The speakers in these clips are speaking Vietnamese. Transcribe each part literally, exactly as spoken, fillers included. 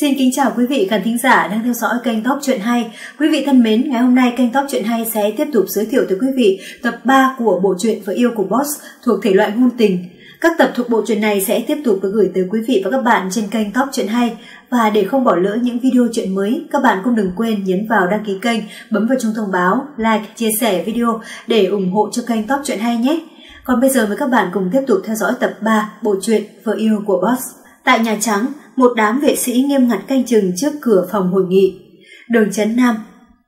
Xin kính chào quý vị khán thính giả đang theo dõi kênh Top Chuyện Hay. Quý vị thân mến, ngày hôm nay kênh Top Chuyện Hay sẽ tiếp tục giới thiệu tới quý vị tập ba của bộ truyện Vợ yêu của Boss thuộc thể loại ngôn tình. Các tập thuộc bộ truyện này sẽ tiếp tục được gửi tới quý vị và các bạn trên kênh Top Chuyện Hay. Và để không bỏ lỡ những video truyện mới, các bạn cũng đừng quên nhấn vào đăng ký kênh, bấm vào chuông thông báo, like, chia sẻ video để ủng hộ cho kênh Top Chuyện Hay nhé. Còn bây giờ mời các bạn cùng tiếp tục theo dõi tập ba bộ truyện Vợ yêu của Boss. Tại Nhà Trắng, một đám vệ sĩ nghiêm ngặt canh chừng trước cửa phòng hội nghị. Đường Chấn Nam,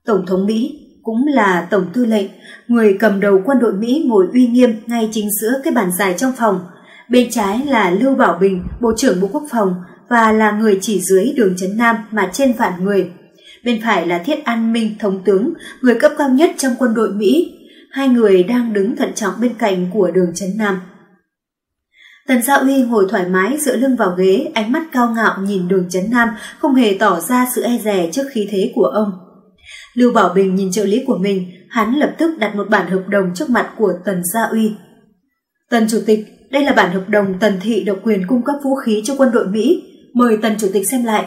Tổng thống Mỹ, cũng là Tổng tư lệnh, người cầm đầu quân đội Mỹ ngồi uy nghiêm ngay chính giữa cái bàn dài trong phòng. Bên trái là Lưu Bảo Bình, Bộ trưởng Bộ Quốc phòng, và là người chỉ dưới Đường Chấn Nam mà trên vạn người. Bên phải là Thiết An Minh, Thống tướng, người cấp cao nhất trong quân đội Mỹ. Hai người đang đứng thận trọng bên cạnh của Đường Chấn Nam. Tần Gia Uy ngồi thoải mái dựa lưng vào ghế, ánh mắt cao ngạo nhìn Đường Chấn Nam, không hề tỏ ra sự e dè trước khí thế của ông. Lưu Bảo Bình nhìn trợ lý của mình, hắn lập tức đặt một bản hợp đồng trước mặt của Tần Gia Uy. Tần Chủ tịch, đây là bản hợp đồng Tần Thị độc quyền cung cấp vũ khí cho quân đội Mỹ, mời Tần Chủ tịch xem lại.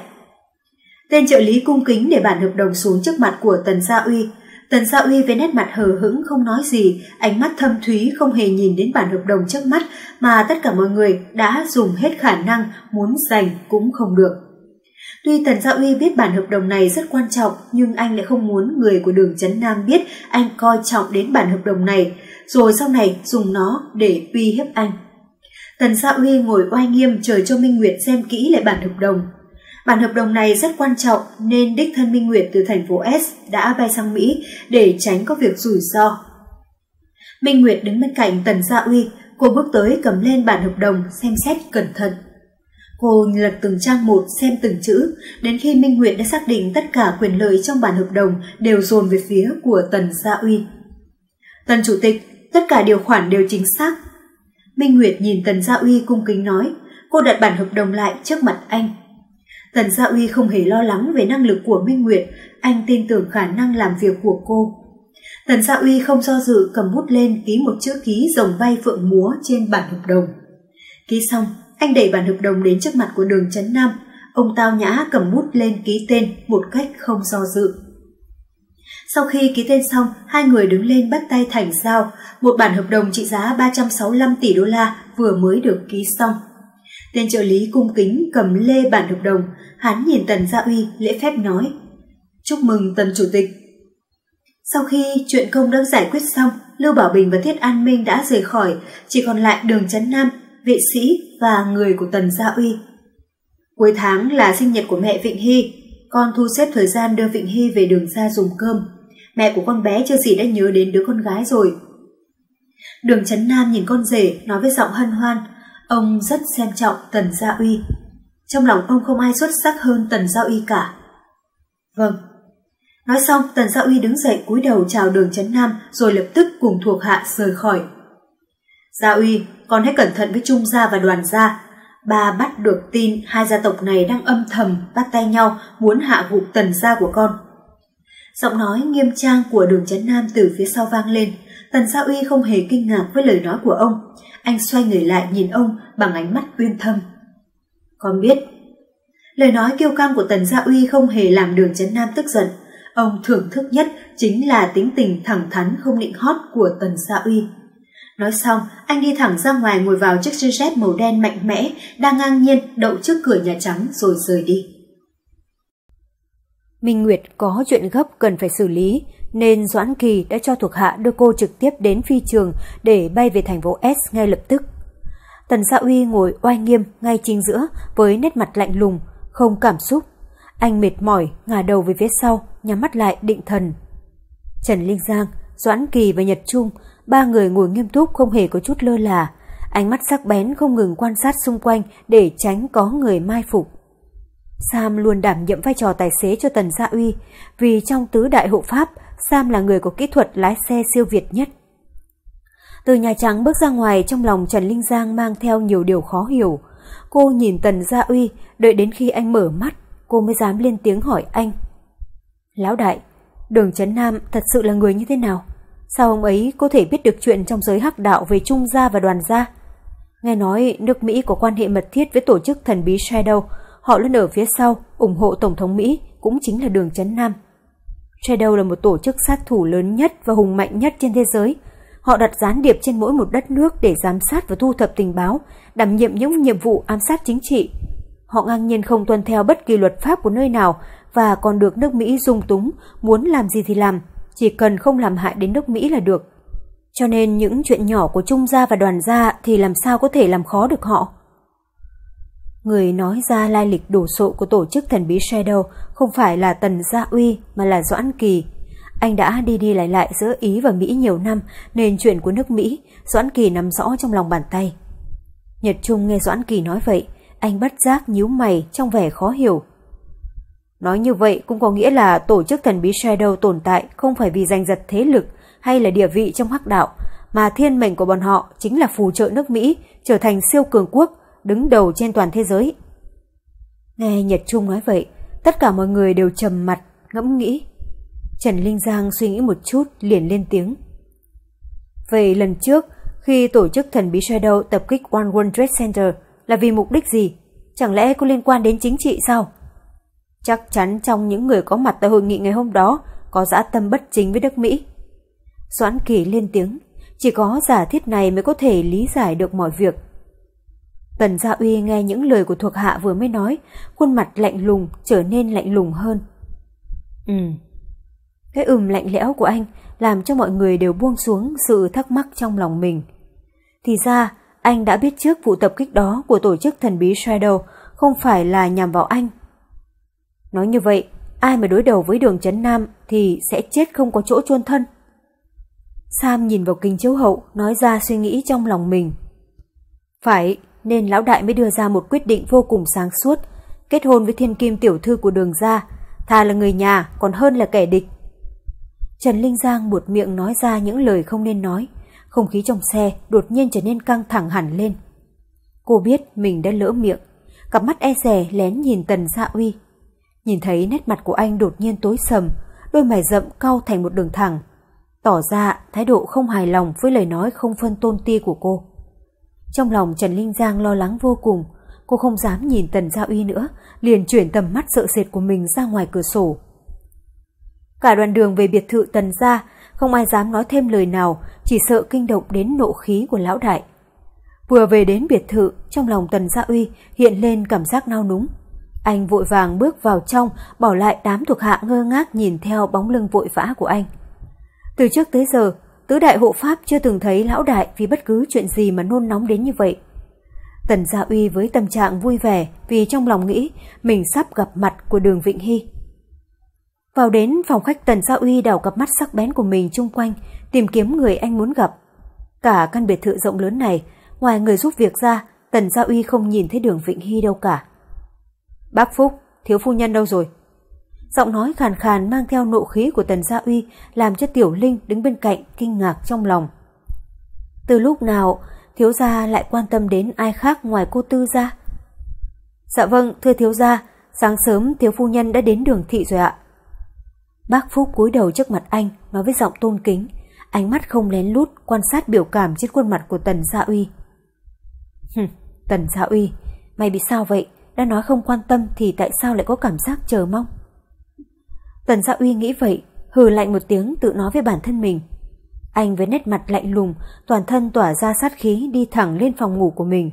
Tên trợ lý cung kính để bản hợp đồng xuống trước mặt của Tần Gia Uy. Tần Gia Uy với nét mặt hờ hững không nói gì, ánh mắt thâm thúy không hề nhìn đến bản hợp đồng trước mắt mà tất cả mọi người đã dùng hết khả năng, muốn giành cũng không được. Tuy Tần Gia Uy biết bản hợp đồng này rất quan trọng nhưng anh lại không muốn người của Đường Chấn Nam biết anh coi trọng đến bản hợp đồng này, rồi sau này dùng nó để uy hiếp anh. Tần Gia Uy ngồi oai nghiêm chờ cho Minh Nguyệt xem kỹ lại bản hợp đồng. Bản hợp đồng này rất quan trọng nên đích thân Minh Nguyệt từ thành phố S đã bay sang Mỹ để tránh có việc rủi ro. Minh Nguyệt đứng bên cạnh Tần Gia Uy, cô bước tới cầm lên bản hợp đồng xem xét cẩn thận. Cô lật từng trang một xem từng chữ, đến khi Minh Nguyệt đã xác định tất cả quyền lợi trong bản hợp đồng đều dồn về phía của Tần Gia Uy. Tần Chủ tịch, tất cả điều khoản đều chính xác. Minh Nguyệt nhìn Tần Gia Uy cung kính nói, cô đặt bản hợp đồng lại trước mặt anh. Tần Gia Uy không hề lo lắng về năng lực của Minh Nguyệt, anh tin tưởng khả năng làm việc của cô. Tần Gia Uy không do dự cầm bút lên ký một chữ ký rồng bay phượng múa trên bản hợp đồng. Ký xong, anh đẩy bản hợp đồng đến trước mặt của Đường Chấn Nam, ông tao nhã cầm bút lên ký tên một cách không do dự. Sau khi ký tên xong, hai người đứng lên bắt tay thành giao, một bản hợp đồng trị giá ba trăm sáu mươi lăm tỷ đô la vừa mới được ký xong. Tên trợ lý cung kính cầm lê bản hợp đồng, hắn nhìn Tần Gia Uy lễ phép nói, chúc mừng Tần Chủ tịch. Sau khi chuyện công đã giải quyết xong, Lưu Bảo Bình và Thiết An Minh đã rời khỏi, chỉ còn lại Đường Chấn Nam, vệ sĩ và người của Tần Gia Uy. Cuối tháng là sinh nhật của mẹ Vĩnh Hy, con thu xếp thời gian đưa Vĩnh Hy về Đường ra dùng cơm. Mẹ của con bé chưa gì đã nhớ đến đứa con gái rồi. Đường Chấn Nam nhìn con rể nói với giọng hân hoan. Ông rất xem trọng Tần Gia Uy. Trong lòng ông không ai xuất sắc hơn Tần Gia Uy cả. Vâng. Nói xong, Tần Gia Uy đứng dậy cúi đầu chào Đường Chấn Nam rồi lập tức cùng thuộc hạ rời khỏi. Gia Uy, con hãy cẩn thận với Trung gia và Đoàn gia. Ba bắt được tin hai gia tộc này đang âm thầm bắt tay nhau muốn hạ gục Tần gia của con. Giọng nói nghiêm trang của Đường Chấn Nam từ phía sau vang lên. Tần Gia Uy không hề kinh ngạc với lời nói của ông. Anh xoay người lại nhìn ông bằng ánh mắt uyên thâm. Con biết. Lời nói kiêu căng của Tần Gia Uy không hề làm Đường Chấn Nam tức giận. Ông thưởng thức nhất chính là tính tình thẳng thắn không nịnh hót của Tần Gia Uy. Nói xong, anh đi thẳng ra ngoài ngồi vào chiếc xe jet màu đen mạnh mẽ đang ngang nhiên đậu trước cửa Nhà Trắng rồi rời đi. Minh Nguyệt có chuyện gấp cần phải xử lý, nên Doãn Kỳ đã cho thuộc hạ đưa cô trực tiếp đến phi trường để bay về thành phố S ngay lập tức. Tần Gia Uy ngồi oai nghiêm ngay chính giữa với nét mặt lạnh lùng, không cảm xúc. Anh mệt mỏi, ngả đầu về phía sau, nhắm mắt lại định thần. Trần Linh Giang, Doãn Kỳ và Nhật Trung, ba người ngồi nghiêm túc không hề có chút lơ là. Ánh mắt sắc bén không ngừng quan sát xung quanh để tránh có người mai phục. Sam luôn đảm nhiệm vai trò tài xế cho Tần Gia Uy, vì trong tứ đại hộ pháp, Sam là người có kỹ thuật lái xe siêu việt nhất. Từ Nhà Trắng bước ra ngoài, trong lòng Trần Linh Giang mang theo nhiều điều khó hiểu. Cô nhìn Tần Gia Uy, đợi đến khi anh mở mắt, cô mới dám lên tiếng hỏi anh. Lão đại, Đường Chấn Nam thật sự là người như thế nào? Sao ông ấy có thể biết được chuyện trong giới hắc đạo về Trung gia và Đoàn gia? Nghe nói nước Mỹ có quan hệ mật thiết với tổ chức thần bí Shadow, họ luôn ở phía sau ủng hộ Tổng thống Mỹ cũng chính là Đường Chấn Nam. Shadow là một tổ chức sát thủ lớn nhất và hùng mạnh nhất trên thế giới. Họ đặt gián điệp trên mỗi một đất nước để giám sát và thu thập tình báo, đảm nhiệm những nhiệm vụ ám sát chính trị. Họ ngang nhiên không tuân theo bất kỳ luật pháp của nơi nào và còn được nước Mỹ dung túng, muốn làm gì thì làm, chỉ cần không làm hại đến nước Mỹ là được. Cho nên những chuyện nhỏ của Trung gia và Đoàn gia thì làm sao có thể làm khó được họ. Người nói ra lai lịch đồ sộ của tổ chức thần bí Shadow không phải là Tần Gia Uy mà là Doãn Kỳ. Anh đã đi đi lại lại giữa Ý và Mỹ nhiều năm nên chuyện của nước Mỹ, Doãn Kỳ nắm rõ trong lòng bàn tay. Nhật Trung nghe Doãn Kỳ nói vậy, anh bất giác nhíu mày trong vẻ khó hiểu. Nói như vậy cũng có nghĩa là tổ chức thần bí Shadow tồn tại không phải vì giành giật thế lực hay là địa vị trong hắc đạo, mà thiên mệnh của bọn họ chính là phù trợ nước Mỹ trở thành siêu cường quốc đứng đầu trên toàn thế giới. Nghe Nhật Trung nói vậy, tất cả mọi người đều trầm mặt ngẫm nghĩ. Trần Linh Giang suy nghĩ một chút liền lên tiếng. Vậy lần trước khi tổ chức thần bí Shadow tập kích One World Trade Center là vì mục đích gì? Chẳng lẽ có liên quan đến chính trị sao? Chắc chắn trong những người có mặt tại hội nghị ngày hôm đó có dã tâm bất chính với nước Mỹ. Doãn Kỳ lên tiếng, chỉ có giả thiết này mới có thể lý giải được mọi việc. Tần Gia Uy nghe những lời của thuộc hạ vừa mới nói, khuôn mặt lạnh lùng trở nên lạnh lùng hơn. Ừ. Cái ừm lạnh lẽo của anh làm cho mọi người đều buông xuống sự thắc mắc trong lòng mình. Thì ra, anh đã biết trước vụ tập kích đó của tổ chức thần bí Shadow không phải là nhằm vào anh. Nói như vậy, ai mà đối đầu với Đường Chấn Nam thì sẽ chết không có chỗ chôn thân. Sam nhìn vào kính chiếu hậu, nói ra suy nghĩ trong lòng mình. Phải, nên lão đại mới đưa ra một quyết định vô cùng sáng suốt, kết hôn với thiên kim tiểu thư của Đường gia, thà là người nhà còn hơn là kẻ địch. Trần Linh Giang buột miệng nói ra những lời không nên nói, không khí trong xe đột nhiên trở nên căng thẳng hẳn lên. Cô biết mình đã lỡ miệng, cặp mắt e dè lén nhìn Tần Gia Uy. Nhìn thấy nét mặt của anh đột nhiên tối sầm, đôi mày rậm cau thành một đường thẳng, tỏ ra thái độ không hài lòng với lời nói không phân tôn ti của cô. Trong lòng Trần Linh Giang lo lắng vô cùng, cô không dám nhìn Tần Gia Uy nữa, liền chuyển tầm mắt sợ sệt của mình ra ngoài cửa sổ. Cả đoạn đường về biệt thự Tần gia, không ai dám nói thêm lời nào, chỉ sợ kinh động đến nộ khí của lão đại. Vừa về đến biệt thự, trong lòng Tần Gia Uy hiện lên cảm giác nao núng. Anh vội vàng bước vào trong, bỏ lại đám thuộc hạ ngơ ngác nhìn theo bóng lưng vội vã của anh. Từ trước tới giờ, tứ đại hộ pháp chưa từng thấy lão đại vì bất cứ chuyện gì mà nôn nóng đến như vậy. Tần Gia Uy với tâm trạng vui vẻ vì trong lòng nghĩ mình sắp gặp mặt của Đường Vĩnh Hy. Vào đến phòng khách, Tần Gia Uy đảo cặp mắt sắc bén của mình chung quanh, tìm kiếm người anh muốn gặp. Cả căn biệt thự rộng lớn này, ngoài người giúp việc ra, Tần Gia Uy không nhìn thấy Đường Vĩnh Hy đâu cả. Bác Phúc, thiếu phu nhân đâu rồi? Giọng nói khàn khàn mang theo nộ khí của Tần Gia Uy làm cho Tiểu Linh đứng bên cạnh kinh ngạc trong lòng. Từ lúc nào thiếu gia lại quan tâm đến ai khác ngoài cô Tư gia? Dạ vâng, thưa thiếu gia, sáng sớm thiếu phu nhân đã đến Đường thị rồi ạ. Bác Phúc cúi đầu trước mặt anh, nói với giọng tôn kính, ánh mắt không lén lút quan sát biểu cảm trên khuôn mặt của Tần Gia Uy. Hừ, Tần Gia Uy, mày bị sao vậy? Đã nói không quan tâm thì tại sao lại có cảm giác chờ mong? Tần Gia Uy nghĩ vậy, hừ lạnh một tiếng tự nói với bản thân mình. Anh với nét mặt lạnh lùng, toàn thân tỏa ra sát khí đi thẳng lên phòng ngủ của mình,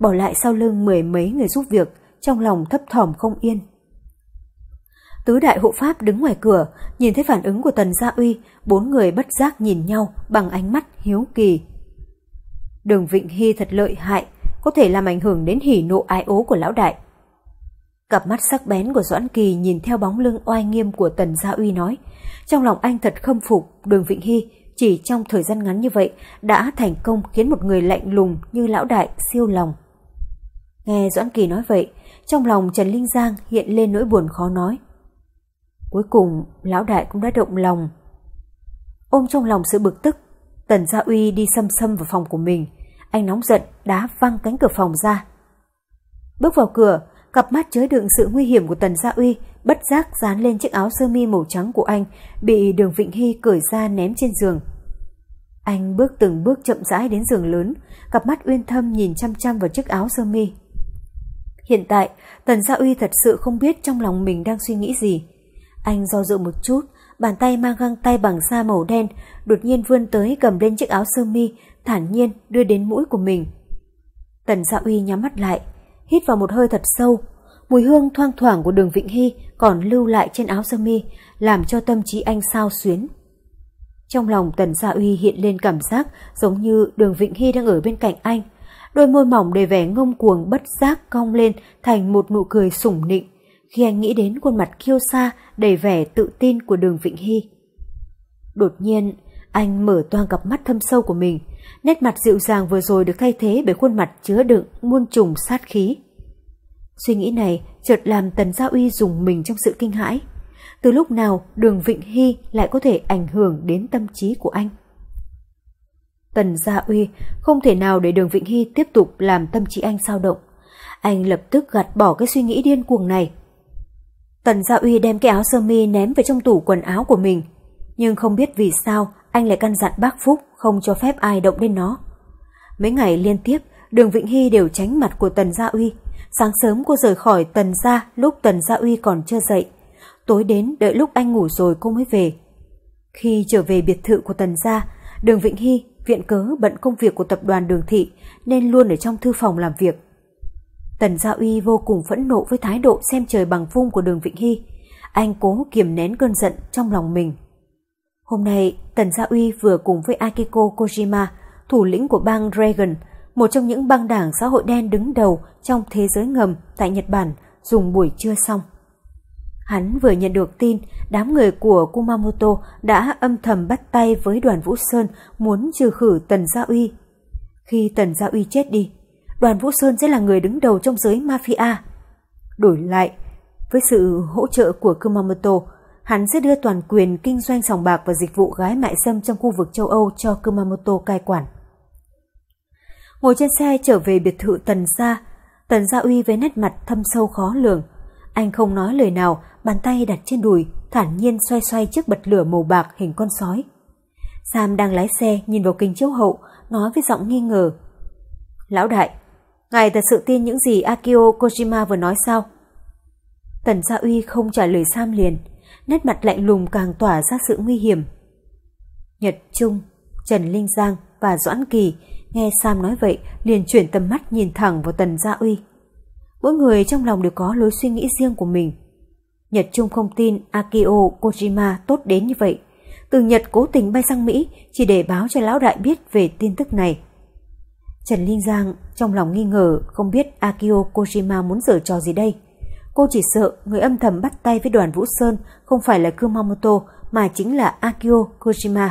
bỏ lại sau lưng mười mấy người giúp việc, trong lòng thấp thỏm không yên. Tứ đại hộ pháp đứng ngoài cửa, nhìn thấy phản ứng của Tần Gia Uy, bốn người bất giác nhìn nhau bằng ánh mắt hiếu kỳ. Đường Vĩnh Hy thật lợi hại, có thể làm ảnh hưởng đến hỉ nộ ái ố của lão đại. Cặp mắt sắc bén của Doãn Kỳ nhìn theo bóng lưng oai nghiêm của Tần Gia Uy nói, trong lòng anh thật khâm phục Đường Vĩnh Hy, chỉ trong thời gian ngắn như vậy đã thành công khiến một người lạnh lùng như lão đại siêu lòng. Nghe Doãn Kỳ nói vậy, trong lòng Trần Linh Giang hiện lên nỗi buồn khó nói. Cuối cùng lão đại cũng đã động lòng. Ôm trong lòng sự bực tức, Tần Gia Uy đi xăm xăm vào phòng của mình. Anh nóng giận đá văng cánh cửa phòng ra. Bước vào cửa, cặp mắt chứa đựng sự nguy hiểm của Tần Gia Uy bất giác dán lên chiếc áo sơ mi màu trắng của anh, bị Đường Vĩnh Hy cởi ra ném trên giường. Anh bước từng bước chậm rãi đến giường lớn, cặp mắt uyên thâm nhìn chăm chăm vào chiếc áo sơ mi. Hiện tại, Tần Gia Uy thật sự không biết trong lòng mình đang suy nghĩ gì. Anh do dự một chút, bàn tay mang găng tay bằng sa màu đen đột nhiên vươn tới cầm lên chiếc áo sơ mi, thản nhiên đưa đến mũi của mình. Tần Gia Uy nhắm mắt lại, hít vào một hơi thật sâu. Mùi hương thoang thoảng của Đường Vĩnh Hy còn lưu lại trên áo sơ mi, làm cho tâm trí anh xao xuyến. Trong lòng Tần Gia Uy hiện lên cảm giác giống như Đường Vĩnh Hy đang ở bên cạnh anh. Đôi môi mỏng đầy vẻ ngông cuồng bất giác cong lên thành một nụ cười sủng nịnh khi anh nghĩ đến khuôn mặt kiêu sa đầy vẻ tự tin của Đường Vĩnh Hy. Đột nhiên, anh mở toang cặp mắt thâm sâu của mình, nét mặt dịu dàng vừa rồi được thay thế bởi khuôn mặt chứa đựng muôn trùng sát khí. Suy nghĩ này chợt làm Tần Gia Uy rùng mình trong sự kinh hãi. Từ lúc nào Đường Vĩnh Hy lại có thể ảnh hưởng đến tâm trí của anh? Tần Gia Uy không thể nào để Đường Vĩnh Hy tiếp tục làm tâm trí anh dao động. Anh lập tức gạt bỏ cái suy nghĩ điên cuồng này. Tần Gia Uy đem cái áo sơ mi ném vào trong tủ quần áo của mình, nhưng không biết vì sao anh lại căn dặn bác Phúc không cho phép ai động đến nó. Mấy ngày liên tiếp, Đường Vĩnh Hy đều tránh mặt của Tần Gia Uy. Sáng sớm cô rời khỏi Tần gia lúc Tần Gia Uy còn chưa dậy, tối đến đợi lúc anh ngủ rồi cô mới về. Khi trở về biệt thự của Tần gia, Đường Vĩnh Hy viện cớ bận công việc của tập đoàn Đường thị nên luôn ở trong thư phòng làm việc. Tần Gia Uy vô cùng phẫn nộ với thái độ xem trời bằng vung của Đường Vĩnh Hy. Anh cố kiềm nén cơn giận trong lòng mình. Hôm nay Tần Gia Uy vừa cùng với Akiko Kojima, thủ lĩnh của bang Dragon, một trong những băng đảng xã hội đen đứng đầu trong thế giới ngầm tại Nhật Bản, dùng buổi trưa xong. Hắn vừa nhận được tin đám người của Kumamoto đã âm thầm bắt tay với đoàn Vũ Sơn muốn trừ khử Tần Gia Uy. Khi Tần Gia Uy chết đi, đoàn Vũ Sơn sẽ là người đứng đầu trong giới mafia. Đổi lại, với sự hỗ trợ của Kumamoto, hắn sẽ đưa toàn quyền kinh doanh sòng bạc và dịch vụ gái mại dâm trong khu vực châu Âu cho Kumamoto cai quản. Ngồi trên xe trở về biệt thự Tần gia, Tần Gia Uy với nét mặt thâm sâu khó lường. Anh không nói lời nào, bàn tay đặt trên đùi, thản nhiên xoay xoay chiếc bật lửa màu bạc hình con sói. Sam đang lái xe nhìn vào kính chiếu hậu, nói với giọng nghi ngờ. Lão đại, ngài thật sự tin những gì Akio Kojima vừa nói sao? Tần Gia Uy không trả lời Sam liền, nét mặt lạnh lùng càng tỏa ra sự nguy hiểm. Nhật Trung, Trần Linh Giang và Doãn Kỳ nghe Sam nói vậy liền chuyển tầm mắt nhìn thẳng vào Tần Gia Uy. Mỗi người trong lòng đều có lối suy nghĩ riêng của mình. Nhật Trung không tin Akio Kojima tốt đến như vậy. Từ Nhật cố tình bay sang Mỹ chỉ để báo cho lão đại biết về tin tức này. Trần Linh Giang trong lòng nghi ngờ không biết Akio Kojima muốn giở trò gì đây. Cô chỉ sợ người âm thầm bắt tay với đoàn Vũ Sơn không phải là Kumamoto mà chính là Akio Kojima.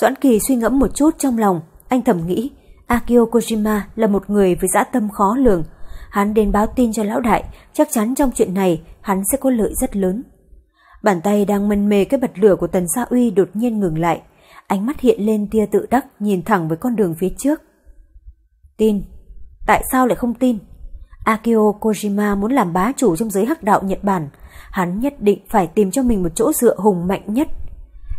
Doãn Kỳ suy ngẫm một chút trong lòng, anh thầm nghĩ Akio Kojima là một người với dã tâm khó lường. Hắn đến báo tin cho lão đại, chắc chắn trong chuyện này hắn sẽ có lợi rất lớn. Bàn tay đang mân mê cái bật lửa của Tần Gia Uy đột nhiên ngừng lại, ánh mắt hiện lên tia tự đắc nhìn thẳng với con đường phía trước. Tin? Tại sao lại không tin? Akio Kojima muốn làm bá chủ trong giới hắc đạo Nhật Bản, hắn nhất định phải tìm cho mình một chỗ dựa hùng mạnh nhất.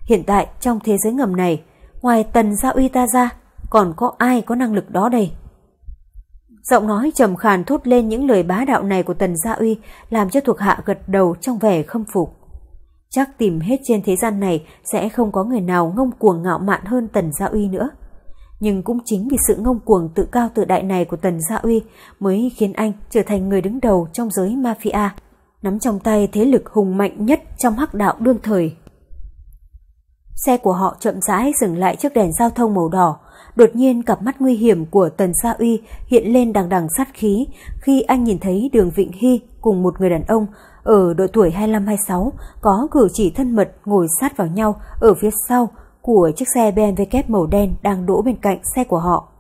Hiện tại trong thế giới ngầm này, ngoài Tần Gia Uy ta ra, còn có ai có năng lực đó đây? Giọng nói trầm khàn thốt lên những lời bá đạo này của Tần Gia Uy làm cho thuộc hạ gật đầu trong vẻ khâm phục. Chắc tìm hết trên thế gian này sẽ không có người nào ngông cuồng ngạo mạn hơn Tần Gia Uy nữa. Nhưng cũng chính vì sự ngông cuồng tự cao tự đại này của Tần Gia Uy mới khiến anh trở thành người đứng đầu trong giới mafia, nắm trong tay thế lực hùng mạnh nhất trong hắc đạo đương thời. Xe của họ chậm rãi dừng lại trước đèn giao thông màu đỏ. Đột nhiên cặp mắt nguy hiểm của Tần Gia Uy hiện lên đằng đằng sát khí khi anh nhìn thấy Đường Vĩnh Hy cùng một người đàn ông ở độ tuổi hai mươi lăm hai mươi sáu có cử chỉ thân mật ngồi sát vào nhau ở phía sau của chiếc xe bê em vê kép màu đen đang đỗ bên cạnh xe của họ.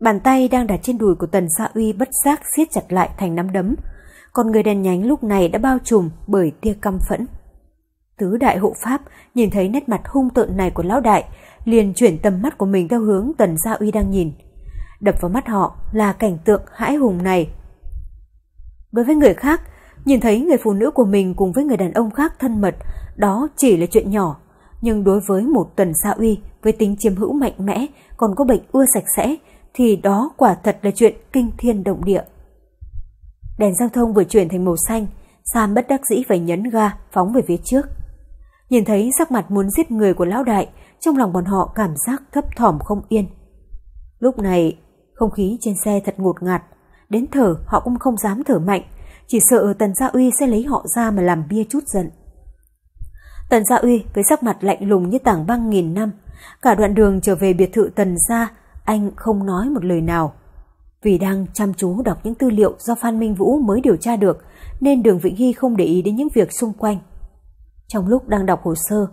Bàn tay đang đặt trên đùi của Tần Gia Uy bất giác siết chặt lại thành nắm đấm, còn người đèn nhánh lúc này đã bao trùm bởi tia căm phẫn. Tứ đại hộ pháp nhìn thấy nét mặt hung tợn này của lão đại liền chuyển tầm mắt của mình theo hướng Tần Gia Uy đang nhìn. Đập vào mắt họ là cảnh tượng hãi hùng này. Đối với người khác, nhìn thấy người phụ nữ của mình cùng với người đàn ông khác thân mật, đó chỉ là chuyện nhỏ. Nhưng đối với một Tần Gia Uy với tính chiếm hữu mạnh mẽ, còn có bệnh ưa sạch sẽ, thì đó quả thật là chuyện kinh thiên động địa. Đèn giao thông vừa chuyển thành màu xanh, Sam bất đắc dĩ phải nhấn ga phóng về phía trước. Nhìn thấy sắc mặt muốn giết người của lão đại, trong lòng bọn họ cảm giác thấp thỏm không yên. Lúc này, không khí trên xe thật ngột ngạt, đến thở họ cũng không dám thở mạnh, chỉ sợ Tần Gia Uy sẽ lấy họ ra mà làm bia chút giận. Tần Gia Uy với sắc mặt lạnh lùng như tảng băng nghìn năm, cả đoạn đường trở về biệt thự Tần Gia, anh không nói một lời nào. Vì đang chăm chú đọc những tư liệu do Phan Minh Vũ mới điều tra được, nên Đường Vĩnh Hy không để ý đến những việc xung quanh. Trong lúc đang đọc hồ sơ,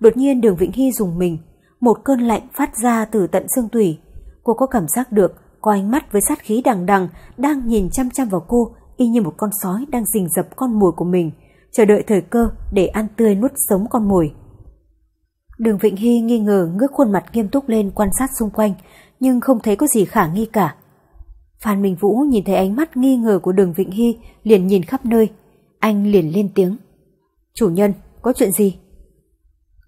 đột nhiên Đường Vĩnh Hy rùng mình, một cơn lạnh phát ra từ tận xương tủy. Cô có cảm giác được có ánh mắt với sát khí đằng đằng đang nhìn chăm chăm vào cô, y như một con sói đang rình rập con mồi của mình, chờ đợi thời cơ để ăn tươi nuốt sống con mồi. Đường Vĩnh Hy nghi ngờ ngước khuôn mặt nghiêm túc lên quan sát xung quanh, nhưng không thấy có gì khả nghi cả. Phan Minh Vũ nhìn thấy ánh mắt nghi ngờ của Đường Vĩnh Hy liền nhìn khắp nơi, anh liền lên tiếng. Chủ nhân, có chuyện gì?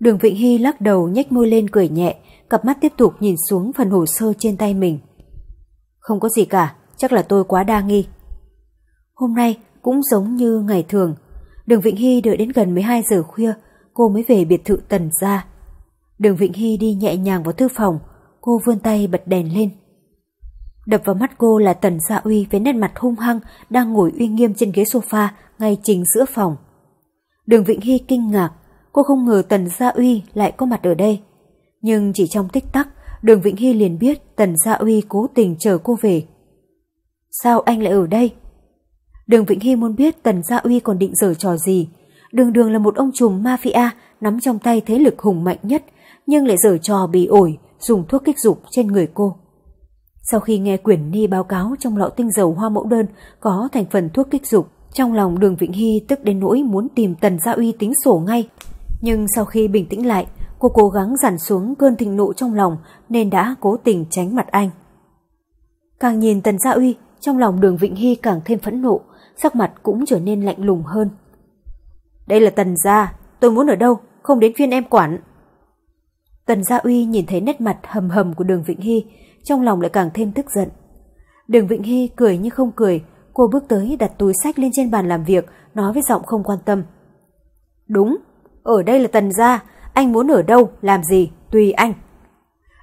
Đường Vĩnh Hy lắc đầu nhếch môi lên cười nhẹ, cặp mắt tiếp tục nhìn xuống phần hồ sơ trên tay mình. Không có gì cả, chắc là tôi quá đa nghi. Hôm nay cũng giống như ngày thường, Đường Vĩnh Hy đợi đến gần mười hai giờ khuya, cô mới về biệt thự Tần Gia. Đường Vĩnh Hy đi nhẹ nhàng vào thư phòng, cô vươn tay bật đèn lên. Đập vào mắt cô là Tần Gia Uy với nét mặt hung hăng đang ngồi uy nghiêm trên ghế sofa ngay chính giữa phòng. Đường Vĩnh Hy kinh ngạc, cô không ngờ Tần Gia Uy lại có mặt ở đây. Nhưng chỉ trong tích tắc, Đường Vĩnh Hy liền biết Tần Gia Uy cố tình chờ cô về. Sao anh lại ở đây? Đường Vĩnh Hy muốn biết Tần Gia Uy còn định giở trò gì. Đường đường là một ông trùm mafia nắm trong tay thế lực hùng mạnh nhất, nhưng lại giở trò bỉ ổi, dùng thuốc kích dục trên người cô. Sau khi nghe Quyển Ni báo cáo trong lọ tinh dầu hoa mẫu đơn có thành phần thuốc kích dục, trong lòng Đường Vĩnh Hy tức đến nỗi muốn tìm Tần Gia Uy tính sổ ngay. Nhưng sau khi bình tĩnh lại, cô cố gắng dằn xuống cơn thịnh nộ trong lòng nên đã cố tình tránh mặt anh. Càng nhìn Tần Gia Uy, trong lòng Đường Vĩnh Hy càng thêm phẫn nộ, sắc mặt cũng trở nên lạnh lùng hơn. Đây là Tần Gia, tôi muốn ở đâu, không đến phiên em quản. Tần Gia Uy nhìn thấy nét mặt hầm hầm của Đường Vĩnh Hy, trong lòng lại càng thêm tức giận. Đường Vĩnh Hy cười như không cười, cô bước tới đặt túi sách lên trên bàn làm việc, nói với giọng không quan tâm. Đúng, ở đây là Tần Gia, anh muốn ở đâu, làm gì, tùy anh.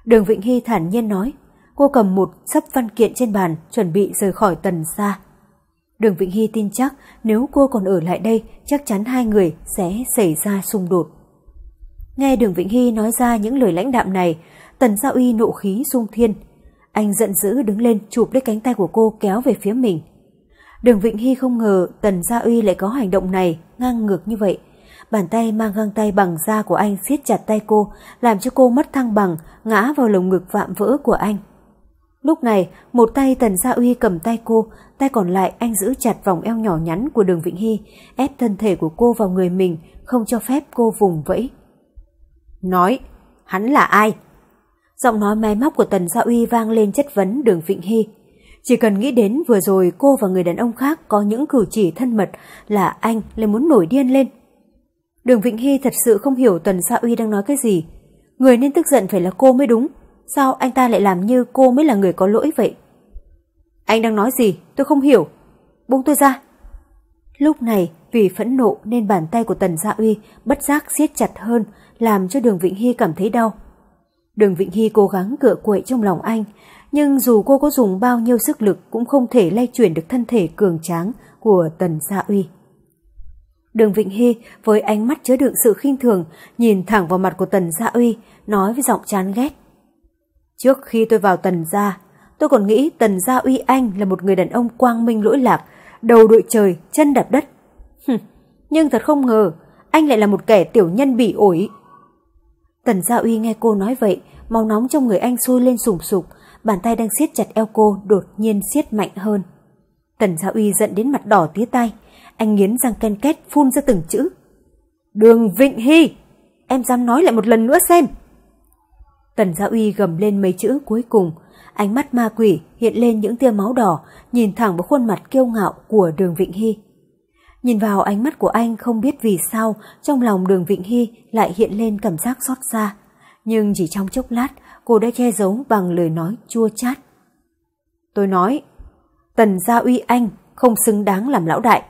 Đường Vĩnh Hy thản nhiên nói, cô cầm một xấp văn kiện trên bàn, chuẩn bị rời khỏi Tần Gia. Đường Vĩnh Hy tin chắc nếu cô còn ở lại đây, chắc chắn hai người sẽ xảy ra xung đột. Nghe Đường Vĩnh Hy nói ra những lời lãnh đạm này, Tần Gia Uy nộ khí xung thiên. Anh giận dữ đứng lên chụp lấy cánh tay của cô kéo về phía mình. Đường Vĩnh Hy không ngờ Tần Gia Uy lại có hành động này ngang ngược như vậy. Bàn tay mang găng tay bằng da của anh siết chặt tay cô, làm cho cô mất thăng bằng, ngã vào lồng ngực vạm vỡ của anh. Lúc này, một tay Tần Gia Uy cầm tay cô, tay còn lại anh giữ chặt vòng eo nhỏ nhắn của Đường Vĩnh Hy, ép thân thể của cô vào người mình, không cho phép cô vùng vẫy. Nói, hắn là ai? Giọng nói máy móc của Tần Gia Uy vang lên chất vấn Đường Vĩnh Hy. Chỉ cần nghĩ đến vừa rồi cô và người đàn ông khác có những cử chỉ thân mật là anh lại muốn nổi điên lên. Đường Vĩnh Hy thật sự không hiểu Tần Gia Uy đang nói cái gì. Người nên tức giận phải là cô mới đúng. Sao anh ta lại làm như cô mới là người có lỗi vậy? Anh đang nói gì? Tôi không hiểu. Buông tôi ra. Lúc này vì phẫn nộ nên bàn tay của Tần Gia Uy bất giác siết chặt hơn, làm cho Đường Vĩnh Hy cảm thấy đau. Đường Vĩnh Hy cố gắng cựa quậy trong lòng anh, nhưng dù cô có dùng bao nhiêu sức lực cũng không thể lay chuyển được thân thể cường tráng của Tần Gia Uy. Đường Vĩnh Hy với ánh mắt chứa đựng sự khinh thường nhìn thẳng vào mặt của Tần Gia Uy, nói với giọng chán ghét. Trước khi tôi vào Tần Gia, tôi còn nghĩ Tần Gia Uy anh là một người đàn ông quang minh lỗi lạc, đầu đội trời, chân đạp đất. Hừm, nhưng thật không ngờ, anh lại là một kẻ tiểu nhân bỉ ổi. Tần Gia Uy nghe cô nói vậy, máu nóng trong người anh sôi lên sùng sục, bàn tay đang siết chặt eo cô đột nhiên siết mạnh hơn. Tần Gia Uy giận đến mặt đỏ tía tai, anh nghiến răng ken két phun ra từng chữ. Đường Vĩnh Hy, em dám nói lại một lần nữa xem. Tần Gia Uy gầm lên mấy chữ cuối cùng, ánh mắt ma quỷ hiện lên những tia máu đỏ, nhìn thẳng vào khuôn mặt kiêu ngạo của Đường Vĩnh Hy. Nhìn vào ánh mắt của anh, không biết vì sao trong lòng Đường Vĩnh Hy lại hiện lên cảm giác xót xa, nhưng chỉ trong chốc lát cô đã che giấu bằng lời nói chua chát. Tôi nói, Tần Gia Uy anh không xứng đáng làm lão đại.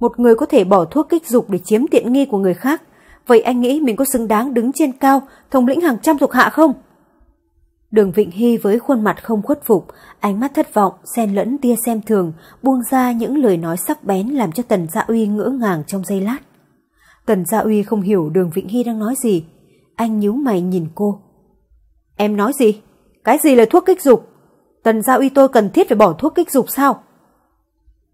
Một người có thể bỏ thuốc kích dục để chiếm tiện nghi của người khác, vậy anh nghĩ mình có xứng đáng đứng trên cao, thống lĩnh hàng trăm thuộc hạ không? Đường Vĩnh Hy với khuôn mặt không khuất phục, ánh mắt thất vọng, xen lẫn tia xem thường, buông ra những lời nói sắc bén làm cho Tần Gia Uy ngỡ ngàng trong giây lát. Tần Gia Uy không hiểu Đường Vĩnh Hy đang nói gì. Anh nhíu mày nhìn cô. Em nói gì? Cái gì là thuốc kích dục? Tần Gia Uy, tôi cần thiết phải bỏ thuốc kích dục sao?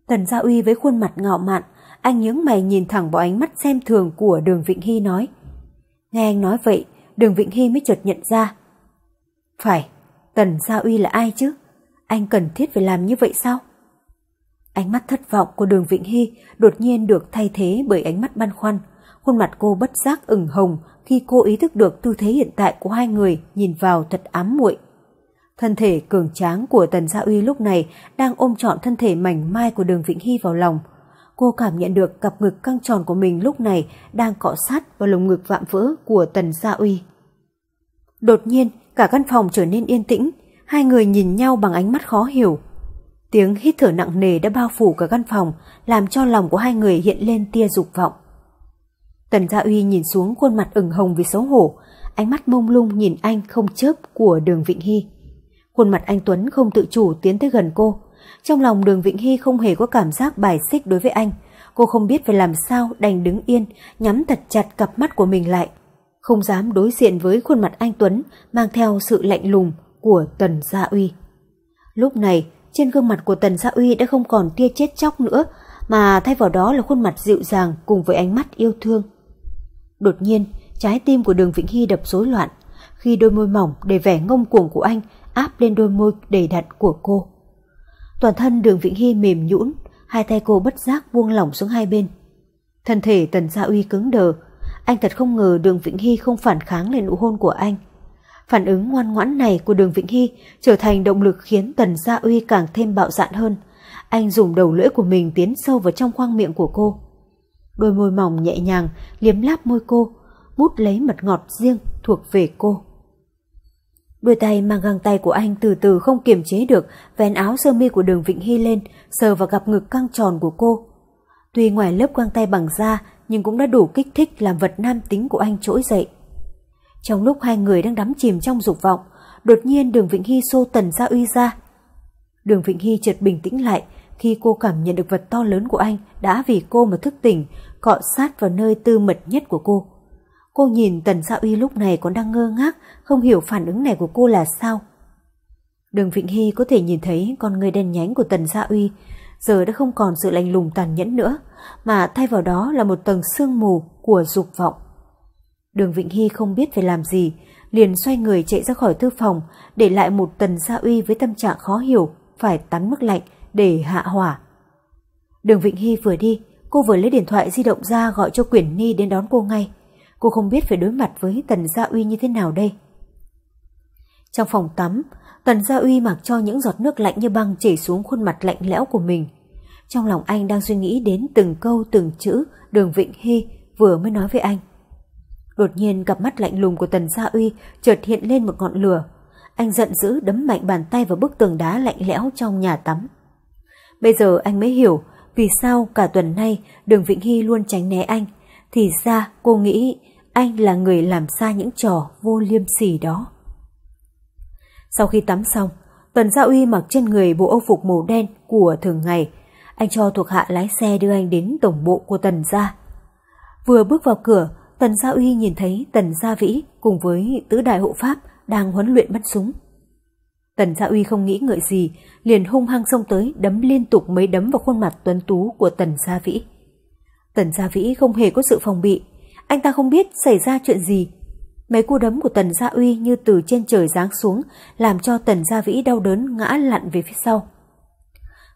Tần Gia Uy với khuôn mặt ngạo mạn, anh nhướng mày nhìn thẳng vào ánh mắt xem thường của Đường Vĩnh Hy nói. Nghe anh nói vậy, Đường Vĩnh Hy mới chợt nhận ra. Phải, Tần Gia Uy là ai chứ? Anh cần thiết phải làm như vậy sao? Ánh mắt thất vọng của Đường Vĩnh Hy đột nhiên được thay thế bởi ánh mắt băn khoăn. Khuôn mặt cô bất giác ửng hồng khi cô ý thức được tư thế hiện tại của hai người nhìn vào thật ám muội. Thân thể cường tráng của Tần Gia Uy lúc này đang ôm trọn thân thể mảnh mai của Đường Vĩnh Hy vào lòng. Cô cảm nhận được cặp ngực căng tròn của mình lúc này đang cọ sát vào lồng ngực vạm vỡ của Tần Gia Uy. Đột nhiên, cả căn phòng trở nên yên tĩnh, hai người nhìn nhau bằng ánh mắt khó hiểu. Tiếng hít thở nặng nề đã bao phủ cả căn phòng, làm cho lòng của hai người hiện lên tia dục vọng. Tần Gia Uy nhìn xuống khuôn mặt ửng hồng vì xấu hổ, ánh mắt mông lung nhìn anh không chớp của Đường Vĩnh Hy. Khuôn mặt anh tuấn không tự chủ tiến tới gần cô. Trong lòng Đường Vĩnh Hy không hề có cảm giác bài xích đối với anh. Cô không biết phải làm sao đành đứng yên, nhắm thật chặt cặp mắt của mình lại, không dám đối diện với khuôn mặt anh tuấn mang theo sự lạnh lùng của Tần Gia Uy. Lúc này, trên gương mặt của Tần Gia Uy đã không còn tia chết chóc nữa, mà thay vào đó là khuôn mặt dịu dàng cùng với ánh mắt yêu thương. Đột nhiên, trái tim của Đường Vĩnh Hy đập rối loạn khi đôi môi mỏng đầy vẻ ngông cuồng của anh áp lên đôi môi đầy đặn của cô. Toàn thân Đường Vĩnh Hy mềm nhũn, hai tay cô bất giác buông lỏng xuống hai bên. Thân thể Tần Gia Uy cứng đờ. Anh thật không ngờ Đường Vĩnh Hy không phản kháng lại nụ hôn của anh. Phản ứng ngoan ngoãn này của Đường Vĩnh Hy trở thành động lực khiến Tần Gia Uy càng thêm bạo dạn hơn. Anh dùng đầu lưỡi của mình tiến sâu vào trong khoang miệng của cô. Đôi môi mỏng nhẹ nhàng liếm láp môi cô, mút lấy mật ngọt riêng thuộc về cô. Đôi tay mang găng tay của anh từ từ không kiềm chế được vén áo sơ mi của Đường Vĩnh Hy lên, sờ vào cặp ngực căng tròn của cô. Tuy ngoài lớp găng tay bằng da nhưng cũng đã đủ kích thích làm vật nam tính của anh trỗi dậy. Trong lúc hai người đang đắm chìm trong dục vọng, đột nhiên Đường Vĩnh Hy xô Tần Gia Uy ra. Đường Vĩnh Hy chợt bình tĩnh lại khi cô cảm nhận được vật to lớn của anh đã vì cô mà thức tỉnh, cọ sát vào nơi tư mật nhất của cô. Cô nhìn Tần Gia Uy lúc này còn đang ngơ ngác, không hiểu phản ứng này của cô là sao. Đường Vĩnh Hy có thể nhìn thấy con người đen nhánh của Tần Gia Uy giờ đã không còn sự lạnh lùng tàn nhẫn nữa, mà thay vào đó là một tầng sương mù của dục vọng. Đường Vĩnh Hy không biết phải làm gì, liền xoay người chạy ra khỏi thư phòng, để lại một Tần Gia Uy với tâm trạng khó hiểu, phải tắm nước lạnh để hạ hỏa. Đường Vĩnh Hy vừa đi, cô vừa lấy điện thoại di động ra gọi cho Quyển Ni đến đón cô ngay. Cô không biết phải đối mặt với Tần Gia Uy như thế nào đây. Trong phòng tắm, Tần Gia Uy mặc cho những giọt nước lạnh như băng chảy xuống khuôn mặt lạnh lẽo của mình. Trong lòng anh đang suy nghĩ đến từng câu từng chữ Đường Vĩnh Hy vừa mới nói với anh. Đột nhiên cặp mắt lạnh lùng của Tần Gia Uy chợt hiện lên một ngọn lửa. Anh giận dữ đấm mạnh bàn tay vào bức tường đá lạnh lẽo trong nhà tắm. Bây giờ anh mới hiểu vì sao cả tuần nay Đường Vĩnh Hy luôn tránh né anh. Thì ra cô nghĩ anh là người làm ra những trò vô liêm sỉ đó. Sau khi tắm xong, Tần Gia Uy mặc trên người bộ âu phục màu đen của thường ngày. Anh cho thuộc hạ lái xe đưa anh đến tổng bộ của Tần Gia. Vừa bước vào cửa, Tần Gia Uy nhìn thấy Tần Gia Vĩ cùng với tứ đại hộ pháp đang huấn luyện bắn súng. Tần Gia Uy không nghĩ ngợi gì, liền hung hăng xông tới đấm liên tục mấy đấm vào khuôn mặt tuấn tú của Tần Gia Vĩ. Tần Gia Vĩ không hề có sự phòng bị, anh ta không biết xảy ra chuyện gì. Mấy cú đấm của Tần Gia Uy như từ trên trời giáng xuống, làm cho Tần Gia Vĩ đau đớn ngã lặn về phía sau.